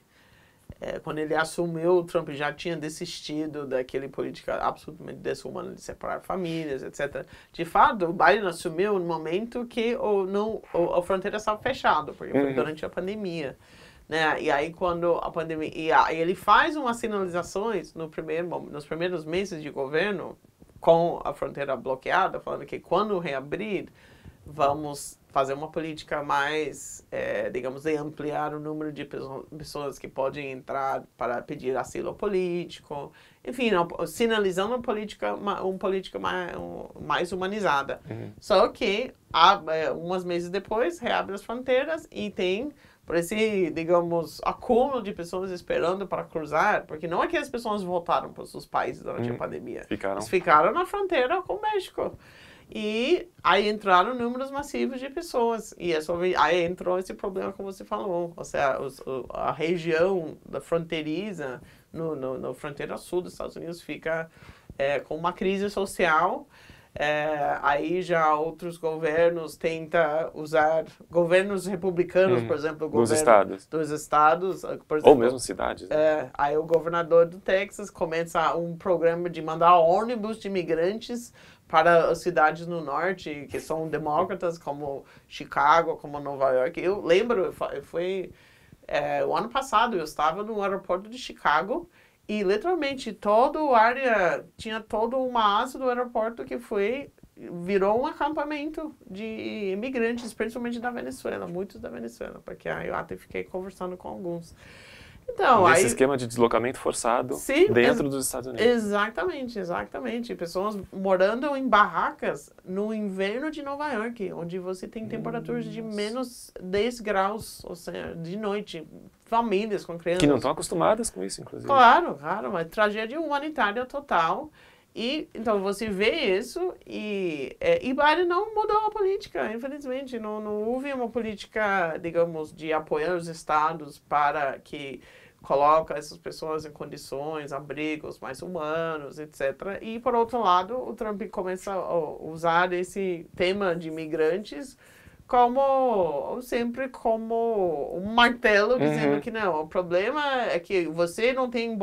quando ele assumiu, o Trump já tinha desistido daquele política absolutamente desumana de separar famílias, etc. De fato, o Biden assumiu no momento que a fronteira estava fechada, porque foi durante a pandemia, né? E aí quando a pandemia, ele faz umas sinalizações nos primeiros meses de governo com a fronteira bloqueada, falando que quando reabrir, vamos fazer uma política mais, digamos, de ampliar o número de pessoas que podem entrar para pedir asilo político. Enfim, sinalizando uma política mais humanizada. Só que, umas meses depois, reabre as fronteiras e tem, por esse, digamos, acúmulo de pessoas esperando para cruzar, porque não é que as pessoas voltaram para os seus países durante a pandemia. Eles ficaram na fronteira com o México. E aí entraram números massivos de pessoas. E aí entrou esse problema, como você falou. Ou seja, a região da fronteiriça, no fronteira sul dos Estados Unidos, fica com uma crise social. Aí já outros governos tentam usar... Governos republicanos, por exemplo, o governo dos estados, por exemplo, ou mesmo cidades. Aí o governador do Texas começa um programa de mandar ônibus de imigrantes para as cidades no norte, que são demócratas, como Chicago, como Nova York. Eu lembro, foi o ano passado, eu estava no aeroporto de Chicago e, literalmente, toda a área, tinha toda uma asa do aeroporto que virou um acampamento de imigrantes, principalmente da Venezuela, muitos da Venezuela, porque aí eu até fiquei conversando com alguns. Então, esse esquema de deslocamento forçado dentro dos Estados Unidos. Exatamente, exatamente. Pessoas morando em barracas no inverno de Nova York, onde você tem temperaturas de menos 10 graus, ou seja, de noite. Famílias com crianças. Que não estão acostumadas com isso, inclusive. Claro, claro. Uma tragédia humanitária total. E, então, você vê isso e Biden não mudou a política, infelizmente. Não houve uma política, digamos, de apoiar os estados para que coloca essas pessoas em condições, abrigos mais humanos, etc. E, por outro lado, o Trump começa a usar esse tema de imigrantes sempre como um martelo, dizendo que não, o problema é que você não tem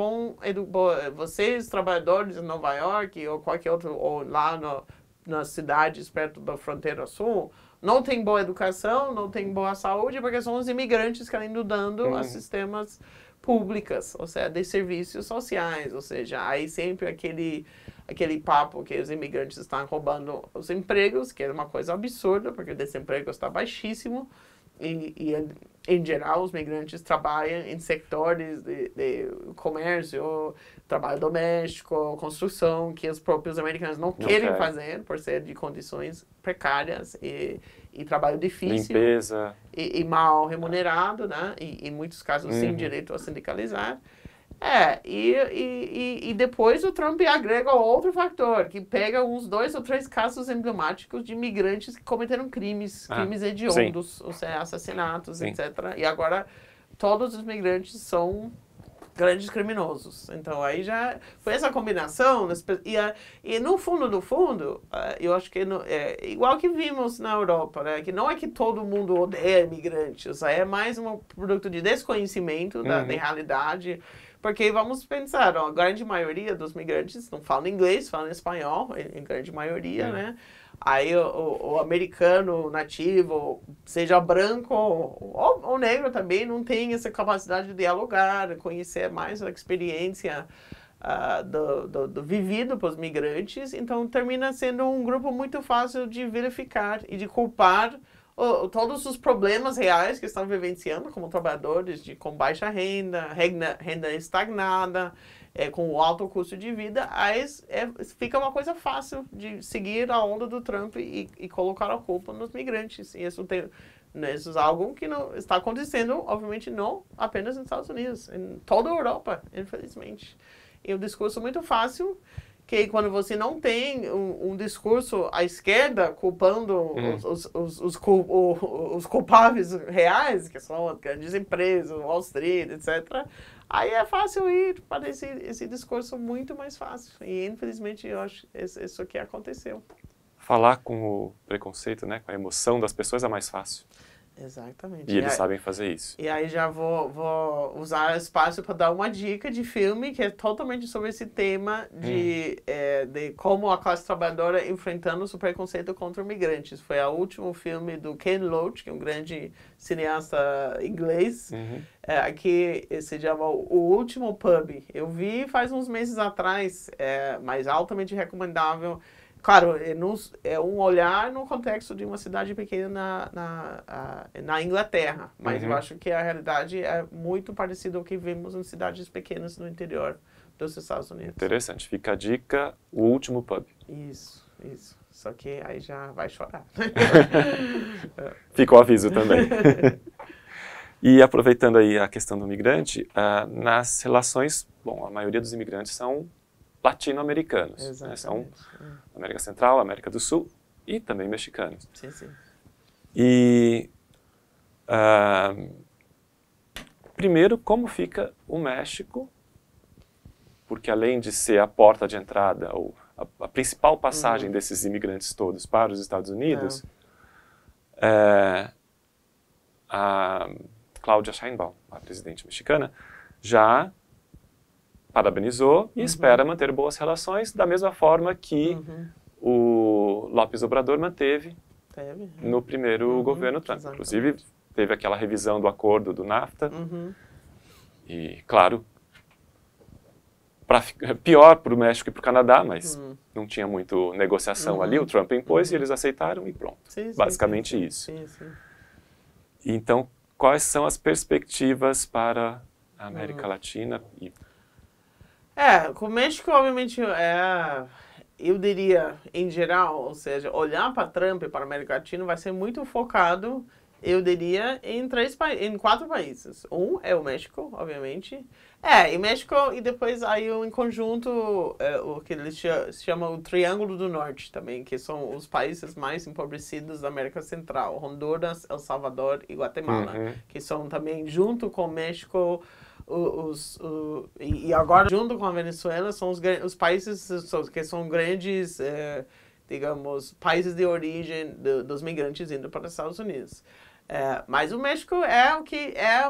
vocês, trabalhadores de Nova York ou qualquer outro, ou lá nas cidades perto da fronteira sul, não tem boa educação, não tem boa saúde, porque são os imigrantes que estão dando a sistemas públicos, ou seja, de serviços sociais, ou seja, aí sempre aquele papo que os imigrantes estão roubando os empregos, que é uma coisa absurda, porque o desemprego está baixíssimo, em geral, os migrantes trabalham em setores de comércio, trabalho doméstico, construção, que os próprios americanos não querem fazer, por ser de condições precárias e trabalho difícil. Limpeza. E mal remunerado, né? E em muitos casos sem direito a sindicalizar. E depois o Trump agrega outro fator, que pega uns 2 ou 3 casos emblemáticos de migrantes que cometeram crimes hediondos, ou seja, assassinatos, etc. E agora todos os migrantes são grandes criminosos. Então aí já foi essa combinação. E no fundo, eu acho que é igual que vimos na Europa, né? Que não é que todo mundo odeia migrantes, é mais um produto de desconhecimento da realidade. Porque vamos pensar, ó, a grande maioria dos migrantes não falam inglês, falam espanhol, em grande maioria, né? Aí o americano nativo, seja branco ou negro também, não tem essa capacidade de dialogar, conhecer mais a experiência do vivido para os migrantes. Então, termina sendo um grupo muito fácil de verificar e de culpar todos os problemas reais que estão vivenciando como trabalhadores com baixa renda estagnada, com alto custo de vida. Aí fica uma coisa fácil de seguir a onda do Trump e colocar a culpa nos migrantes. E isso é algo que não está acontecendo, obviamente, não apenas nos Estados Unidos, em toda a Europa, infelizmente. E um discurso muito fácil, que quando você não tem um discurso à esquerda culpando os culpáveis reais, que são as grandes empresas, Wall Street, etc., aí é fácil ir para esse discurso muito mais fácil. E, infelizmente, eu acho que isso que aconteceu. Falar com o preconceito, né, com a emoção das pessoas é mais fácil. Exatamente. E eles sabem fazer isso. E aí já vou usar espaço para dar uma dica de filme que é totalmente sobre esse tema de como a classe trabalhadora enfrentando o preconceito contra imigrantes. Foi o último filme do Ken Loach, que é um grande cineasta inglês, que se chama O Último Pub. Eu vi faz uns meses atrás, mas altamente recomendável. Claro, é um olhar no contexto de uma cidade pequena na Inglaterra, mas eu acho que a realidade é muito parecida ao que vemos em cidades pequenas no interior dos Estados Unidos. Interessante. Fica a dica, O Último Pub. Isso. Só que aí já vai chorar. Fica o aviso também. E aproveitando aí a questão do migrante, nas relações, a maioria dos imigrantes são latino-americanos, né? São América Central, América do Sul e também mexicanos. Sim. E primeiro, como fica o México? Porque além de ser a porta de entrada ou a principal passagem desses imigrantes todos para os Estados Unidos, a Claudia Sheinbaum, a presidente mexicana, já parabenizou e espera manter boas relações da mesma forma que o López Obrador manteve no primeiro governo Trump. Exatamente. Inclusive, teve aquela revisão do acordo do NAFTA. E, claro, pior para o México e para o Canadá, mas não tinha muito negociação ali. O Trump impôs e eles aceitaram e pronto. Basicamente isso. Então, quais são as perspectivas para a América Latina e... com o México, obviamente, eu diria, em geral, ou seja, olhar para Trump e para a América Latina vai ser muito focado, eu diria, em 4 países. Um é o México, obviamente. E México, e depois aí em conjunto, o que eles chamam o Triângulo do Norte também, que são os países mais empobrecidos da América Central, Honduras, El Salvador e Guatemala, que são também, junto com o México... e agora, junto com a Venezuela, são os países que são grandes, países de origem dos migrantes indo para os Estados Unidos. Mas o México é o que é,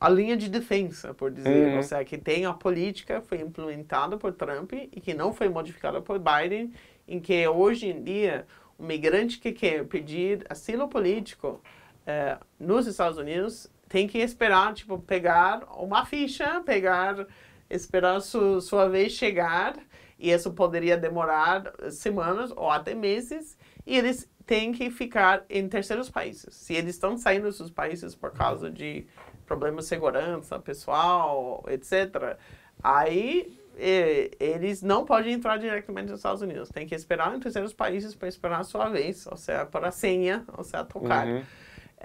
a linha de defesa, por dizer. Ou seja, que tem a política, foi implementada por Trump e que não foi modificada por Biden, em que hoje em dia, o migrante que quer pedir asilo político nos Estados Unidos tem que esperar, pegar uma ficha, esperar sua vez chegar, e isso poderia demorar semanas ou até meses, e eles tem que ficar em terceiros países. Se eles estão saindo dos seus países por causa de problemas de segurança pessoal, etc., aí eles não podem entrar diretamente nos Estados Unidos. Tem que esperar em terceiros países para esperar a sua vez, ou seja, para a senha, ou seja, tocar. Uhum.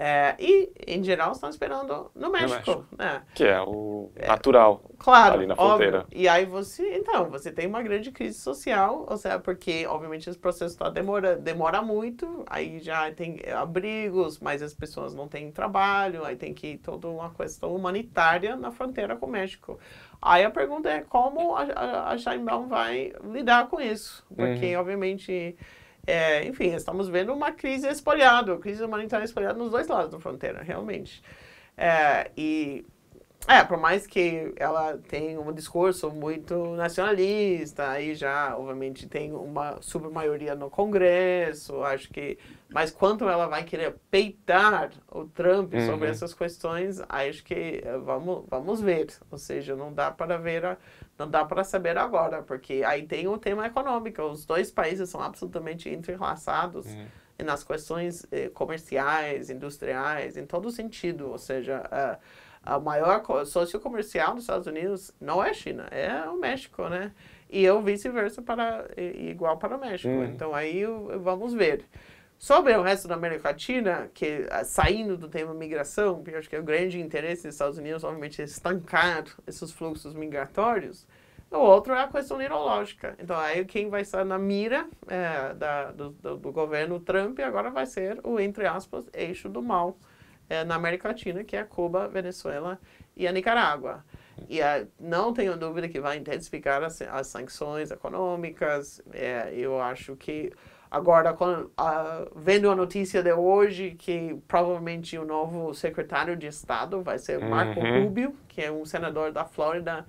É, e, em geral, estão esperando no México, né? Que é o natural, claro, ali na fronteira. Óbvio. E aí você, então, você tem uma grande crise social, ou seja, porque, obviamente, esse processo tá demora muito, aí já tem abrigos, mas as pessoas não têm trabalho, aí tem que toda uma questão humanitária na fronteira com o México. Aí a pergunta é como a Sheinbaum vai lidar com isso, porque, uhum, obviamente... É, enfim, estamos vendo uma crise espalhada, uma crise humanitária espalhada nos dois lados da fronteira, realmente. Por mais que ela tenha um discurso muito nacionalista, aí já, obviamente, tem uma supermaioria no Congresso, acho que... Mas quanto ela vai querer peitar o Trump, uhum, sobre essas questões, acho que vamos ver. Ou seja, não dá para ver... Não dá para saber agora, porque aí tem o tema econômico. Os dois países são absolutamente entrelaçados, uhum, nas questões comerciais, industriais, em todo sentido. Ou seja, a maior sócio comercial dos Estados Unidos não é a China, é o México, né? E o vice-versa igual para o México. Uhum. Então aí vamos ver. Sobre o resto da América Latina, que saindo do tema migração, porque eu acho que é o grande interesse dos Estados Unidos, obviamente, é estancar esses fluxos migratórios, o outro é a questão ideológica. Então, aí quem vai estar na mira do governo Trump agora vai ser o, entre aspas, eixo do mal na América Latina, que é Cuba, Venezuela e a Nicarágua. E não tenho dúvida que vai intensificar as sanções econômicas. Eu acho que... Agora, vendo a notícia de hoje que provavelmente o novo secretário de Estado vai ser Marco, uhum, Rubio, que é um senador da Flórida,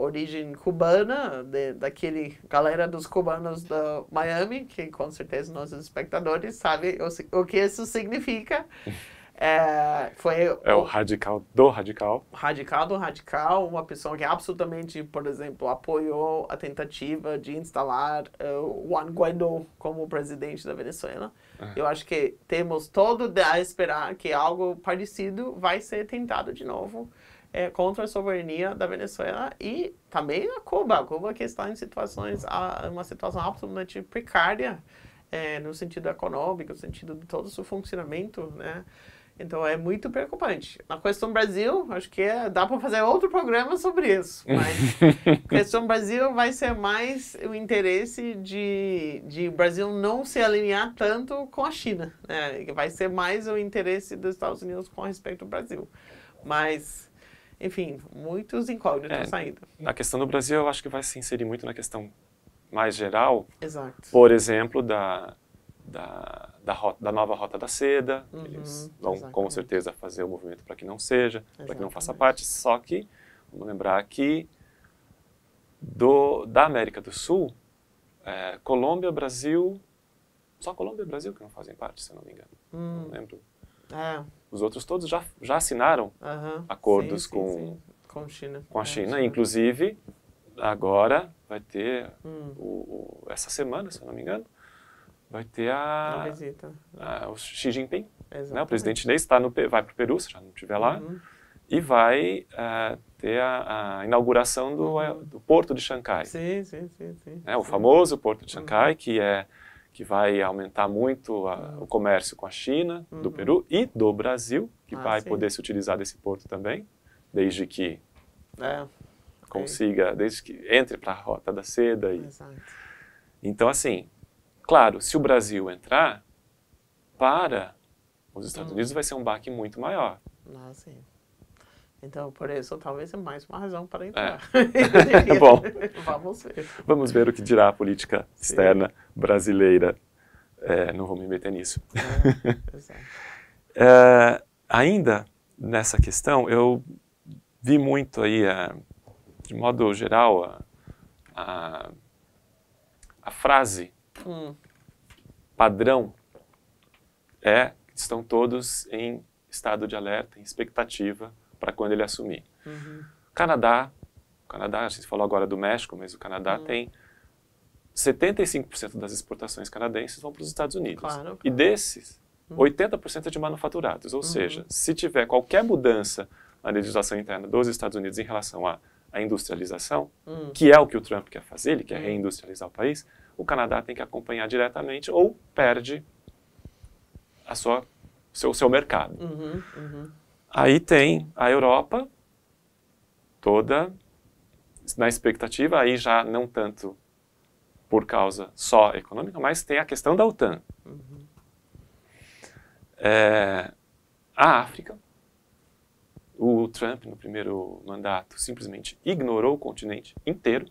origem cubana, daquele galera dos cubanos da Miami, que com certeza nossos espectadores sabem o que isso significa. O radical do radical. Radical do radical, uma pessoa que absolutamente, por exemplo, apoiou a tentativa de instalar Juan Guaidó como presidente da Venezuela. Uhum. Eu acho que temos todo a esperar que algo parecido vai ser tentado de novo contra a soberania da Venezuela e também a Cuba. A Cuba que está em situações, uma situação absolutamente precária, no sentido econômico, no sentido de todo o seu funcionamento, né? Então, é muito preocupante. Na questão Brasil, acho que dá para fazer outro programa sobre isso. Mas a questão Brasil vai ser mais o interesse de Brasil não se alinhar tanto com a China, né? Vai ser mais o interesse dos Estados Unidos com respeito ao Brasil. Mas, enfim, muitos incógnitos saindo. Na questão do Brasil, eu acho que vai se inserir muito na questão mais geral, exato, por exemplo, da nova Rota da Seda, uhum, eles vão, exatamente, com certeza fazer o movimento para que não seja, para que não faça parte, só que, vamos lembrar que da América do Sul, Colômbia, Brasil, só Colômbia e Brasil que não fazem parte, se eu não me engano, não lembro. Os outros todos já assinaram, uhum, acordos com a China, inclusive, agora... Vai ter, essa semana, se eu não me engano, vai ter o Xi Jinping, né? O presidente chinês vai para o Peru, se já não estiver lá, uhum, e vai ter a inauguração do Porto de Xangai. Sim. Né? O famoso Porto de Xangai, uhum, que vai aumentar muito o comércio com a China, uhum, do Peru e do Brasil, que vai poder se utilizar desse porto também, desde que... consiga, desde que entre para a Rota da Seda. Exato. Então, assim, claro, se o Brasil entrar, para os Estados Unidos vai ser um baque muito maior. Ah, sim. Então, por isso, talvez é mais uma razão para entrar. Bom, vamos ver o que dirá a política, sim, externa brasileira. Não vou me meter nisso. Exato. Ainda nessa questão, eu vi muito aí de modo geral, a frase padrão estão todos em estado de alerta, em expectativa para quando ele assumir. Uhum. O Canadá, a gente falou agora do México, mas o Canadá tem 75% das exportações canadenses vão para os Estados Unidos. Claro, claro. E desses, 80% é de manufaturados. Ou seja, se tiver qualquer mudança na legislação interna dos Estados Unidos em relação à industrialização, que é o que o Trump quer fazer, ele quer reindustrializar o país, o Canadá tem que acompanhar diretamente ou perde a seu mercado. Aí tem a Europa toda na expectativa, aí já não tanto por causa só econômica, mas tem a questão da OTAN. A África, o Trump no primeiro mandato simplesmente ignorou o continente inteiro.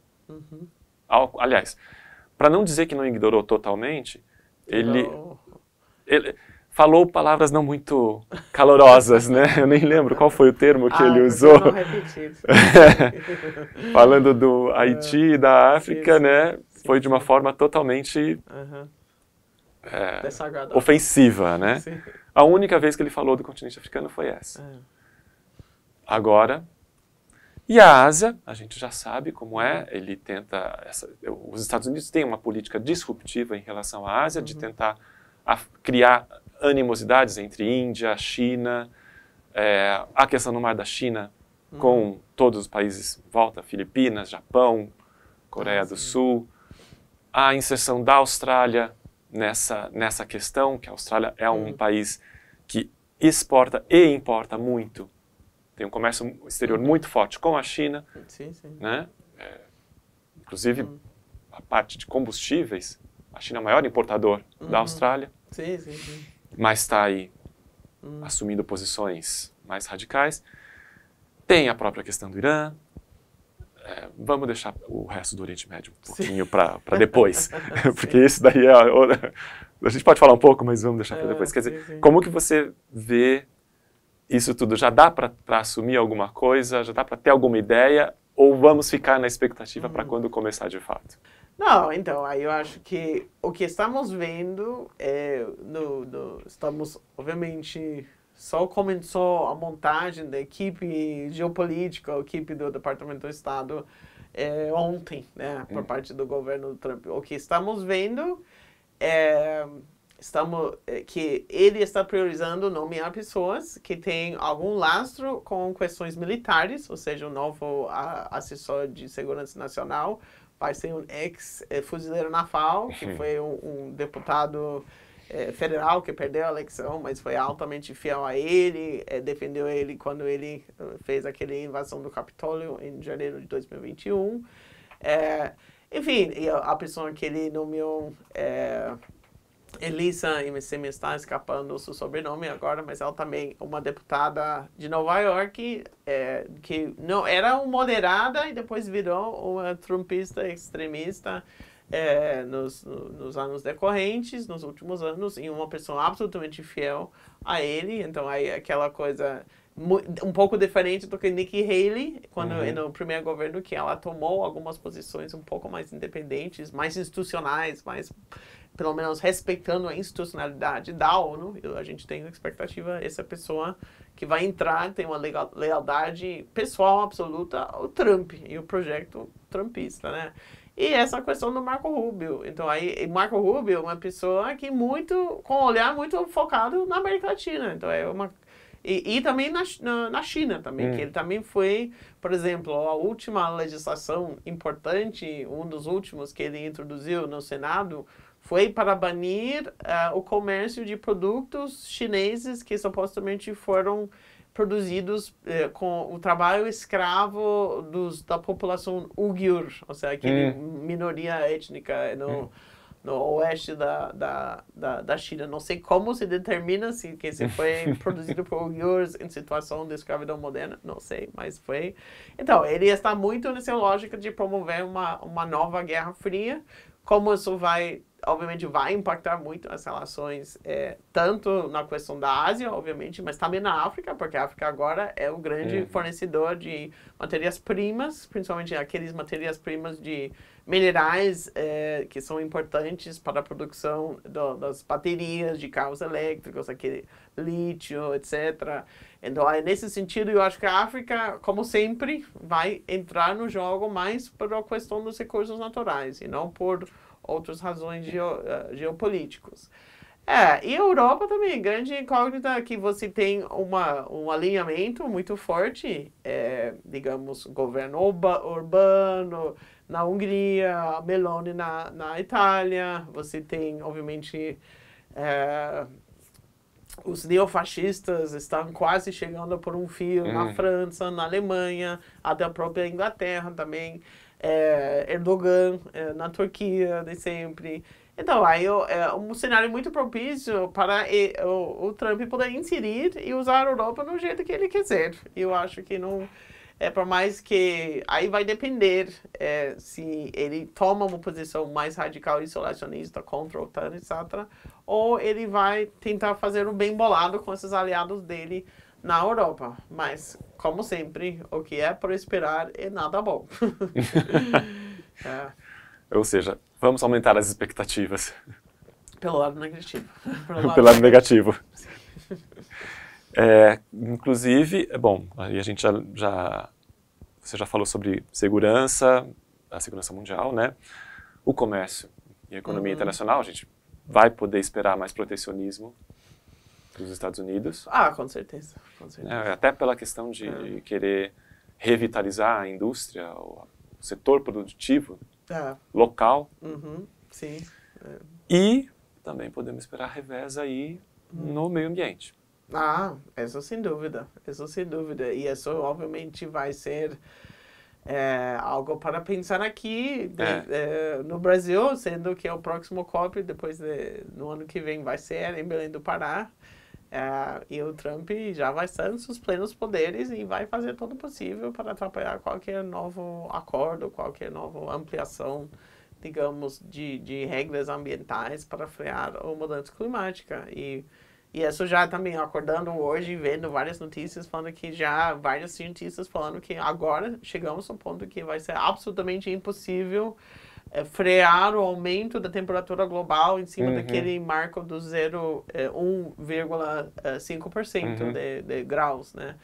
Aliás, para não dizer que não ignorou totalmente, ele falou palavras não muito calorosas, né? Eu nem lembro qual foi o termo que ele usou. Não repeti. Falando do Haiti e da África, sim, né? Sim. Foi de uma forma totalmente ofensiva, né? Sim. A única vez que ele falou do continente africano foi essa. Agora, e a Ásia, a gente já sabe como é, ele tenta... os Estados Unidos têm uma política disruptiva em relação à Ásia, de tentar criar animosidades entre Índia, China, a questão do mar da China com todos os países em volta, Filipinas, Japão, Coreia do Sul, a inserção da Austrália nessa questão, que a Austrália é um país que exporta e importa muito, tem um comércio exterior muito forte com a China, né? Inclusive a parte de combustíveis, a China é o maior importador da Austrália. Mas está aí assumindo posições mais radicais. Tem a própria questão do Irã. Vamos deixar o resto do Oriente Médio um pouquinho para depois. Porque isso daí é... A gente pode falar um pouco, mas vamos deixar para depois. Quer dizer, como que você vê isso tudo? Já dá para assumir alguma coisa? Já dá para ter alguma ideia? Ou vamos ficar na expectativa para quando começar de fato? Não, então, aí eu acho que o que estamos vendo é, estamos, obviamente, só começou a montagem da equipe geopolítica, a equipe do Departamento do Estado ontem, né, por parte do governo do Trump. O que estamos vendo é que ele está priorizando nomear pessoas que têm algum lastro com questões militares, ou seja, o novo assessor de segurança nacional vai ser um ex-fuzileiro naval, que foi um deputado federal que perdeu a eleição, mas foi altamente fiel a ele, defendeu ele quando ele fez aquela invasão do Capitólio em janeiro de 2021. Enfim, a pessoa que ele nomeou, Elisa, você me está escapando o seu sobrenome agora, mas ela também é uma deputada de Nova York, que não era uma moderada e depois virou uma trumpista extremista nos anos decorrentes, nos últimos anos, e uma pessoa absolutamente fiel a ele. Então, aí aquela coisa um pouco diferente do que Nikki Haley, quando no primeiro governo, que ela tomou algumas posições um pouco mais independentes, mais institucionais, mais... pelo menos respeitando a institucionalidade da ONU, a gente tem a expectativa essa pessoa que vai entrar tem uma lealdade pessoal absoluta ao Trump e o projeto trumpista, né? E essa questão do Marco Rubio. Então, aí, Marco Rubio é uma pessoa que com um olhar muito focado na América Latina. Então, é uma... E também na China também, que ele também foi, por exemplo, a última legislação importante, um dos últimos que ele introduziu no Senado, foi para banir o comércio de produtos chineses que supostamente foram produzidos com o trabalho escravo da população uigur, ou seja, aquela minoria étnica no oeste da China. Não sei como se determina que se foi produzido por uigurs em situação de escravidão moderna, não sei, mas foi. Então, ele está muito nessa lógica de promover uma nova Guerra Fria, como isso obviamente vai impactar muito as relações, tanto na questão da Ásia, obviamente, mas também na África, porque a África agora é o grande fornecedor de matérias-primas, principalmente aqueles matérias-primas de minerais que são importantes para a produção das baterias de carros elétricos, aquele lítio, etc. Então, nesse sentido, eu acho que a África, como sempre, vai entrar no jogo mais por a questão dos recursos naturais, e não por outras razões geopolíticas. E a Europa também, grande incógnita, que você tem um alinhamento muito forte, digamos, governo urbano na Hungria, Meloni na Itália, você tem, obviamente, os neofascistas estão quase chegando por um fio na França, na Alemanha, até a própria Inglaterra também, Erdogan na Turquia de sempre. Então, aí é um cenário muito propício para o Trump poder inserir e usar a Europa no jeito que ele quiser. Eu acho que não... por mais que... Aí vai depender se ele toma uma posição mais radical, isolacionista, contra a OTAN, etc. Ou ele vai tentar fazer um bem bolado com esses aliados dele na Europa. Mas, como sempre, o que é por esperar é nada bom. Ou seja... Vamos aumentar as expectativas. Pelo lado negativo. Pelo lado negativo. Inclusive, bom, aí a gente você já falou sobre segurança, a segurança mundial, né? O comércio e a economia internacional, a gente vai poder esperar mais protecionismo dos Estados Unidos. Com certeza. Com certeza. Até pela questão de querer revitalizar a indústria, o setor produtivo, local. Sim. E também podemos esperar revés aí no meio ambiente. Isso sem dúvida, isso sem dúvida. E isso obviamente vai ser algo para pensar aqui no Brasil, sendo que o próximo COP, no ano que vem, vai ser em Belém do Pará. E o Trump já vai estar nos seus plenos poderes e vai fazer todo o possível para atrapalhar qualquer novo acordo, qualquer nova ampliação, digamos, de regras ambientais para frear a mudança climática. E isso já também, acordando hoje, vendo várias notícias, falando que já vários cientistas falando que agora chegamos a um ponto que vai ser absolutamente impossível frear o aumento da temperatura global em cima daquele marco do 1,5% de graus, né?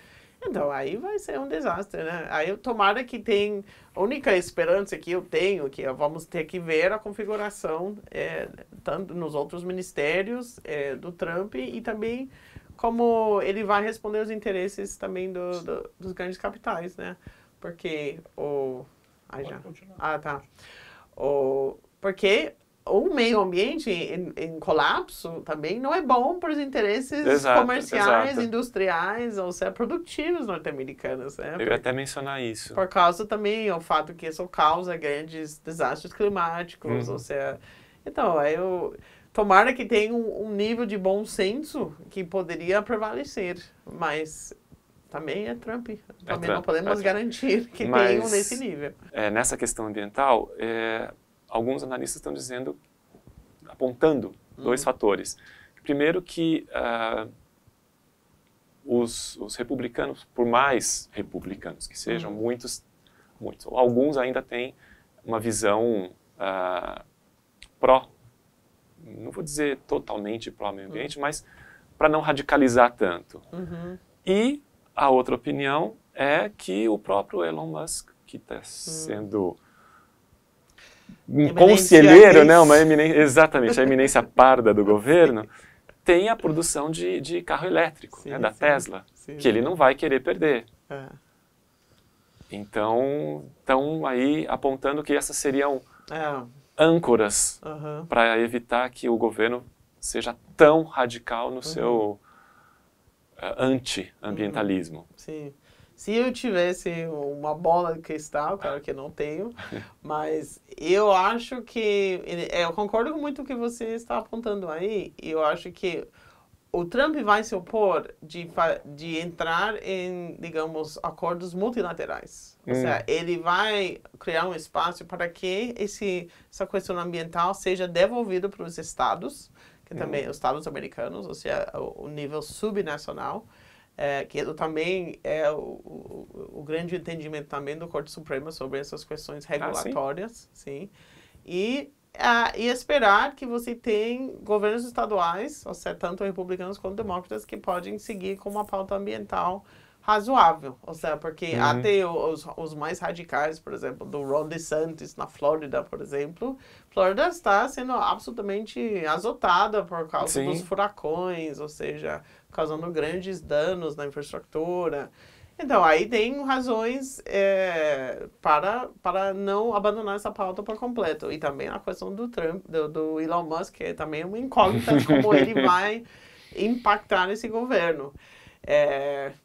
Então, aí vai ser um desastre, né? Aí, tomara que tem... A única esperança que eu tenho, que vamos ter que ver a configuração, tanto nos outros ministérios do Trump, e também como ele vai responder os interesses também dos grandes capitais, né? Porque o... Porque o meio ambiente em colapso também não é bom para os interesses comerciais, industriais, ou seja, produtivos norte-americanos. Né? Eu ia até mencionar isso. Por causa também o fato que isso causa grandes desastres climáticos, ou seja... Então, tomara que tenha um nível de bom senso que poderia prevalecer, mas... Também é Trump. Também não podemos garantir que tenham nesse nível. Nessa questão ambiental, alguns analistas estão dizendo, apontando dois fatores. Primeiro que os republicanos, por mais republicanos que sejam, muitos, alguns ainda têm uma visão pró, não vou dizer totalmente pró meio ambiente, mas para não radicalizar tanto. E a outra opinião é que o próprio Elon Musk, que está sendo um conselheiro, né, a eminência parda do governo, tem a produção de carro elétrico, da Tesla, que ele não vai querer perder. Então, estão aí apontando que essas seriam âncoras para evitar que o governo seja tão radical no seu... anti-ambientalismo. Sim. Se eu tivesse uma bola de cristal, claro que eu não tenho, mas eu acho que... Eu concordo muito com o que você está apontando aí, e eu acho que o Trump vai se opor de entrar em, digamos, acordos multilaterais. Ou seja, ele vai criar um espaço para que essa questão ambiental seja devolvida para os estados, que também os estados americanos, ou seja, o nível subnacional, que também é o grande entendimento também do Corte Suprema sobre essas questões regulatórias, sim. E esperar que você tenha governos estaduais, ou seja, tanto republicanos quanto demócratas, que podem seguir com uma pauta ambiental razoável, ou seja, porque até os mais radicais, por exemplo, do Ron DeSantis na Flórida, por exemplo, Flórida está sendo absolutamente azotada por causa dos furacões, ou seja, causando grandes danos na infraestrutura. Então, aí tem razões para não abandonar essa pauta por completo. E também a questão do Trump, do Elon Musk, que é também uma incógnita de como ele vai impactar esse governo.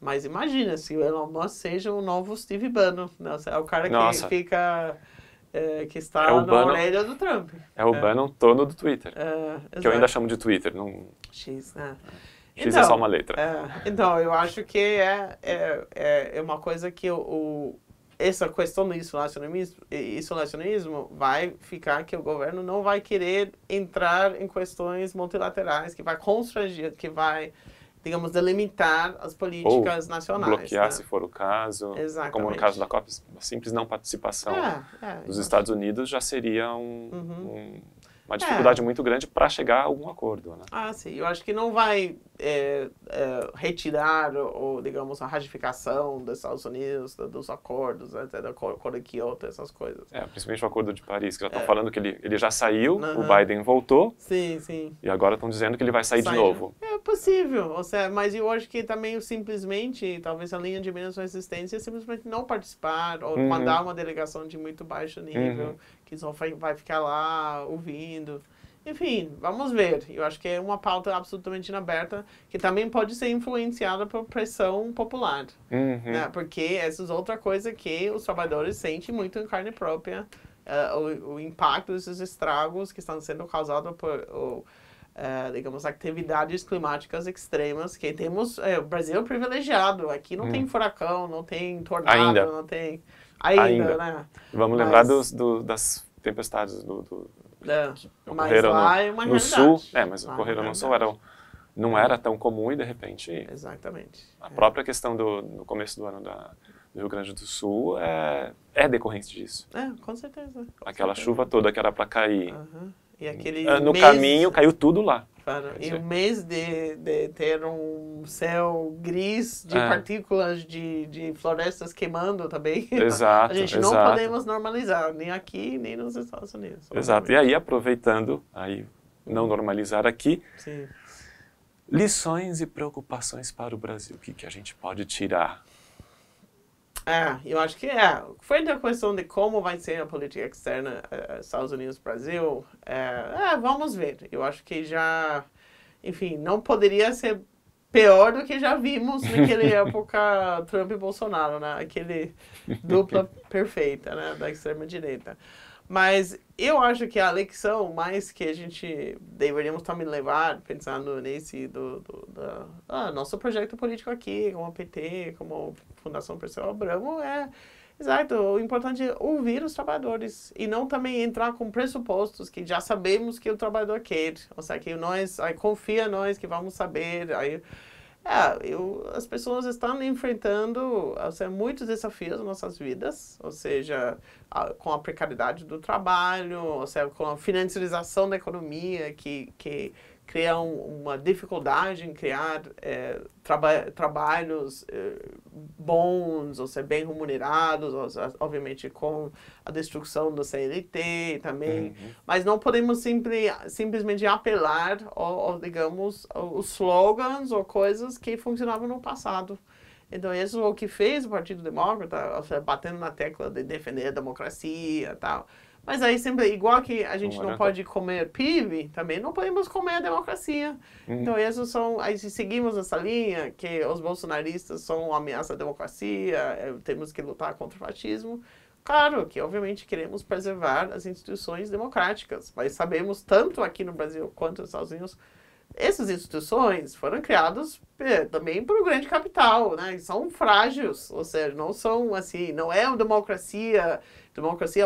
Mas imagina se o Elon Musk seja o novo Steve Bannon, né? É o cara que fica... que está na orelha do Trump. É o Bannon todo do Twitter. Que eu ainda chamo de Twitter. Não... X, né? X então, é só uma letra. Então, eu acho que é uma coisa que essa questão do isolacionismo vai ficar que o governo não vai querer entrar em questões multilaterais, que vai constranger, que vai, digamos, delimitar as políticas nacionais. Bloquear, né? Se for o caso. Exatamente. Como no caso da COP, a simples não participação dos Estados Unidos já seria uma dificuldade muito grande para chegar a algum acordo, né? Ah, sim. Eu acho que não vai retirar, ou, digamos, a ratificação dos Estados Unidos, dos acordos, até da Acordo de Kyoto, essas coisas. Principalmente o Acordo de Paris, que já estão falando que ele já saiu, o Biden voltou. Sim, sim. E agora estão dizendo que ele vai sair de novo. É possível, ou seja, mas eu acho que também simplesmente, talvez a linha de menos resistência é simplesmente não participar, ou mandar uma delegação de muito baixo nível, que só vai ficar lá ouvindo. Enfim, vamos ver. Eu acho que é uma pauta absolutamente inaberta, que também pode ser influenciada por pressão popular. Né? Porque essa é outra coisa que os trabalhadores sentem muito em carne própria, o impacto desses estragos que estão sendo causados por... digamos, atividades climáticas extremas, que temos o Brasil privilegiado, aqui não tem furacão, não tem tornado, não tem... Ainda, né? Vamos lembrar das tempestades que ocorreram no sul, mas ocorreram no sul, não era tão comum e de repente... Exatamente. A própria questão do começo do ano do Rio Grande do Sul é decorrente disso. Com certeza. Chuva toda que era para cair... E aquele caminho caiu tudo lá. Claro. E o mês de ter um céu gris de partículas de florestas queimando também. Exato. A gente não podemos normalizar, nem aqui, nem nos Estados Unidos. Exato. E aí, aproveitando, não normalizar aqui, lições e preocupações para o Brasil. O que a gente pode tirar? Eu acho que frente à questão de como vai ser a política externa Estados Unidos-Brasil, vamos ver. Eu acho que já, enfim, não poderia ser pior do que já vimos naquela época Trump e Bolsonaro, né? Aquele dupla perfeita, né? Da extrema-direita. Mas eu acho que a lição mais que a gente deveríamos também levar, pensando nesse nosso projeto político aqui, como a PT, como Fundação Perseu Abramo, o importante é ouvir os trabalhadores e não também entrar com pressupostos que já sabemos que o trabalhador quer, ou seja, que nós, confia em nós que vamos saber, as pessoas estão enfrentando muitos desafios nas nossas vidas, ou seja, com a precariedade do trabalho, ou seja, com a financiarização da economia, que cria uma dificuldade em criar trabalhos bons, ou seja, bem remunerados, ou seja, obviamente com a destruição do CLT também, mas não podemos simplesmente apelar digamos, os slogans ou coisas que funcionavam no passado. Então, isso é o que fez o Partido Democrata, ou seja, batendo na tecla de defender a democracia e tal. Mas aí sempre, igual que a gente não pode comer PIB, também não podemos comer a democracia. Então, aí seguimos essa linha, que os bolsonaristas são uma ameaça à democracia, temos que lutar contra o fascismo. Claro que, obviamente, queremos preservar as instituições democráticas, mas sabemos, tanto aqui no Brasil quanto nos Estados Unidos, essas instituições foram criadas também por um grande capital, né? São frágeis, ou seja, não são assim, não é uma democracia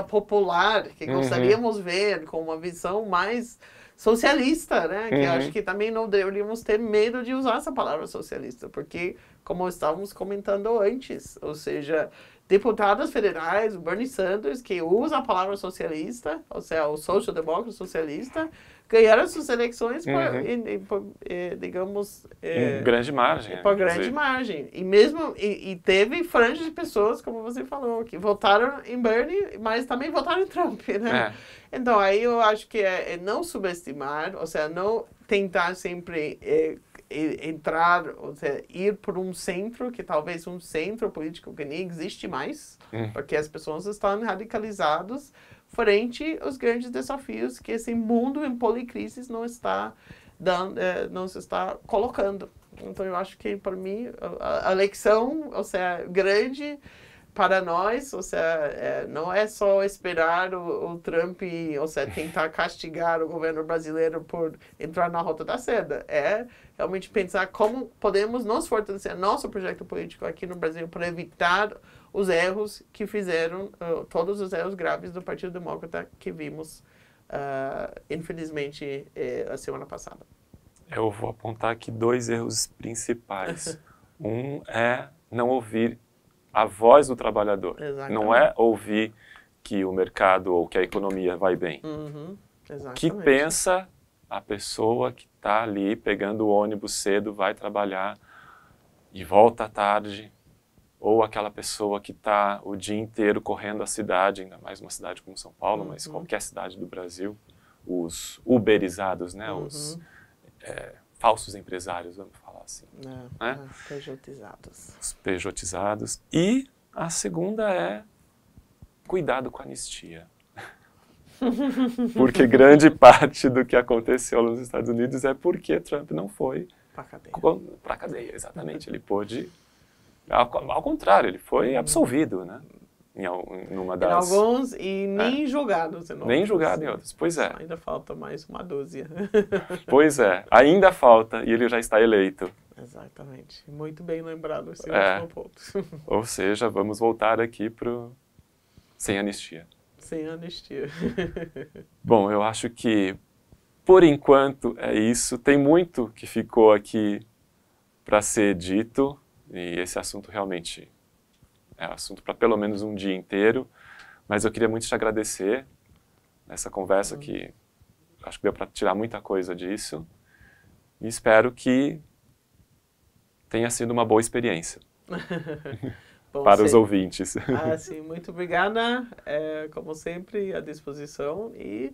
popular que gostaríamos ver, com uma visão mais socialista, né? Que eu acho que também não deveríamos ter medo de usar essa palavra socialista, porque, como estávamos comentando antes, ou seja, deputados federais, o Bernie Sanders, que usa a palavra socialista, ou seja, o social-democrata socialista, ganharam suas eleições por grande margem. Por grande margem. E mesmo teve franjas de pessoas, como você falou, que votaram em Bernie, mas também votaram em Trump, né? É. Então, aí eu acho que é não subestimar, ou seja, não tentar sempre entrar, ou seja, ir por um centro, que talvez um centro político que nem existe mais, porque as pessoas estão radicalizadas frente aos grandes desafios que esse mundo em policrises não está dando, não se está colocando. Então, eu acho que, para mim, a eleição, ou seja, grande para nós, ou seja, não é só esperar o Trump, ou seja, tentar castigar o governo brasileiro por entrar na Rota da Seda. É realmente pensar como podemos nos fortalecer nosso projeto político aqui no Brasil para evitar os erros que fizeram, todos os erros graves do Partido Democrata que vimos, infelizmente, a semana passada. Eu vou apontar aqui dois erros principais. Um é não ouvir a voz do trabalhador. Exatamente. Não é ouvir que o mercado ou que a economia vai bem. O que pensa a pessoa que está ali pegando o ônibus cedo, vai trabalhar e volta à tarde, ou aquela pessoa que está o dia inteiro correndo a cidade, ainda mais uma cidade como São Paulo, mas qualquer cidade do Brasil, os uberizados, né? Os falsos empresários, vamos falar assim. Os pejotizados. Os pejotizados. E a segunda é cuidado com a anistia. Porque grande parte do que aconteceu nos Estados Unidos é porque Trump não foi para a cadeia. Para a cadeia, exatamente. Ele pôde... Ao contrário, ele foi absolvido, né? Em alguns, e nem julgado. Nem julgado em outros, pois é. Ainda falta mais uma dúzia. Pois é, ainda falta, e ele já está eleito. Exatamente, muito bem lembrado esse último ponto. Ou seja, vamos voltar aqui para o... Sem anistia. Sem anistia. Bom, eu acho que, por enquanto, é isso. Tem muito que ficou aqui para ser dito. E esse assunto realmente é assunto para pelo menos um dia inteiro, mas eu queria muito te agradecer nessa conversa que acho que deu para tirar muita coisa disso e espero que tenha sido uma boa experiência para os ouvintes. Ah, sim, muito obrigada, como sempre, à disposição e...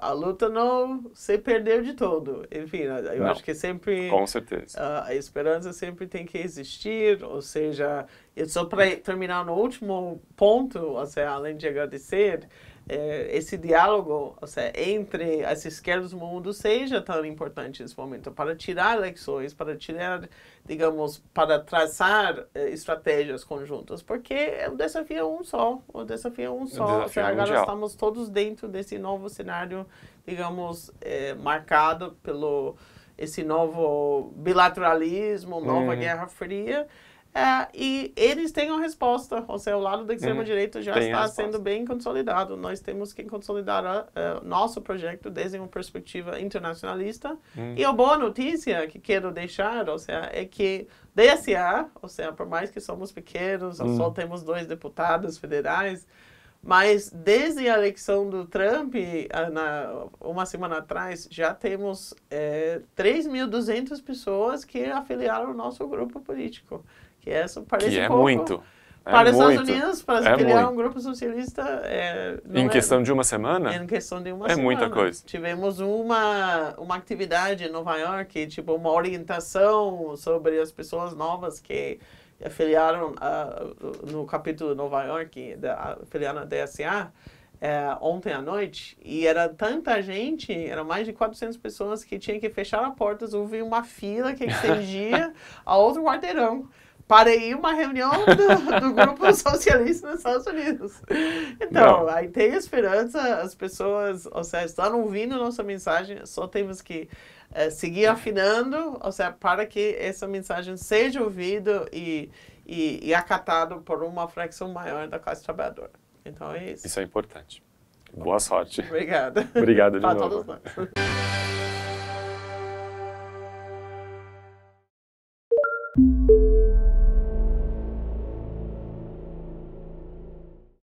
a luta não se perdeu de todo. Enfim, eu acho que sempre... Com certeza. A esperança sempre tem que existir, ou seja, eu só para terminar no último ponto, ou seja, além de agradecer, esse diálogo, ou seja, entre as esquerdas do mundo seja tão importante nesse momento, para tirar eleições, para tirar, digamos, para traçar estratégias conjuntas, porque o desafio é um só, ou seja, agora estamos todos dentro desse novo cenário, digamos, marcado pelo esse novo bilateralismo, nova Guerra Fria. E eles têm a resposta, ou seja, o lado da extrema-direita já está sendo bem consolidado. Nós temos que consolidar nosso projeto desde uma perspectiva internacionalista. E a boa notícia que quero deixar, ou seja, é que DSA, ou seja, por mais que somos pequenos, só temos 2 deputados federais, mas desde a eleição do Trump, uma semana atrás, já temos 3.200 pessoas que afiliaram o nosso grupo político. Que isso parece que pouco. Muito. Para os Estados Unidos, para criar um grupo socialista... em questão de uma semana? Em questão de uma semana. É muita coisa. Tivemos uma atividade em Nova York, tipo uma orientação sobre as pessoas novas que... afiliaram no capítulo de Nova York, afiliaram a DSA ontem à noite, e era tanta gente, eram mais de 400 pessoas que tinham que fechar as portas, houve uma fila que estendia a outro quarteirão para ir uma reunião do grupo socialista nos Estados Unidos. Então, aí tem esperança, as pessoas, ou seja, estão ouvindo nossa mensagem, só temos que seguir afinando, ou seja, para que essa mensagem seja ouvida e acatada por uma fração maior da classe trabalhadora. Então é isso. Isso é importante. Boa sorte. Obrigada. Obrigado de novo. Para todos nós.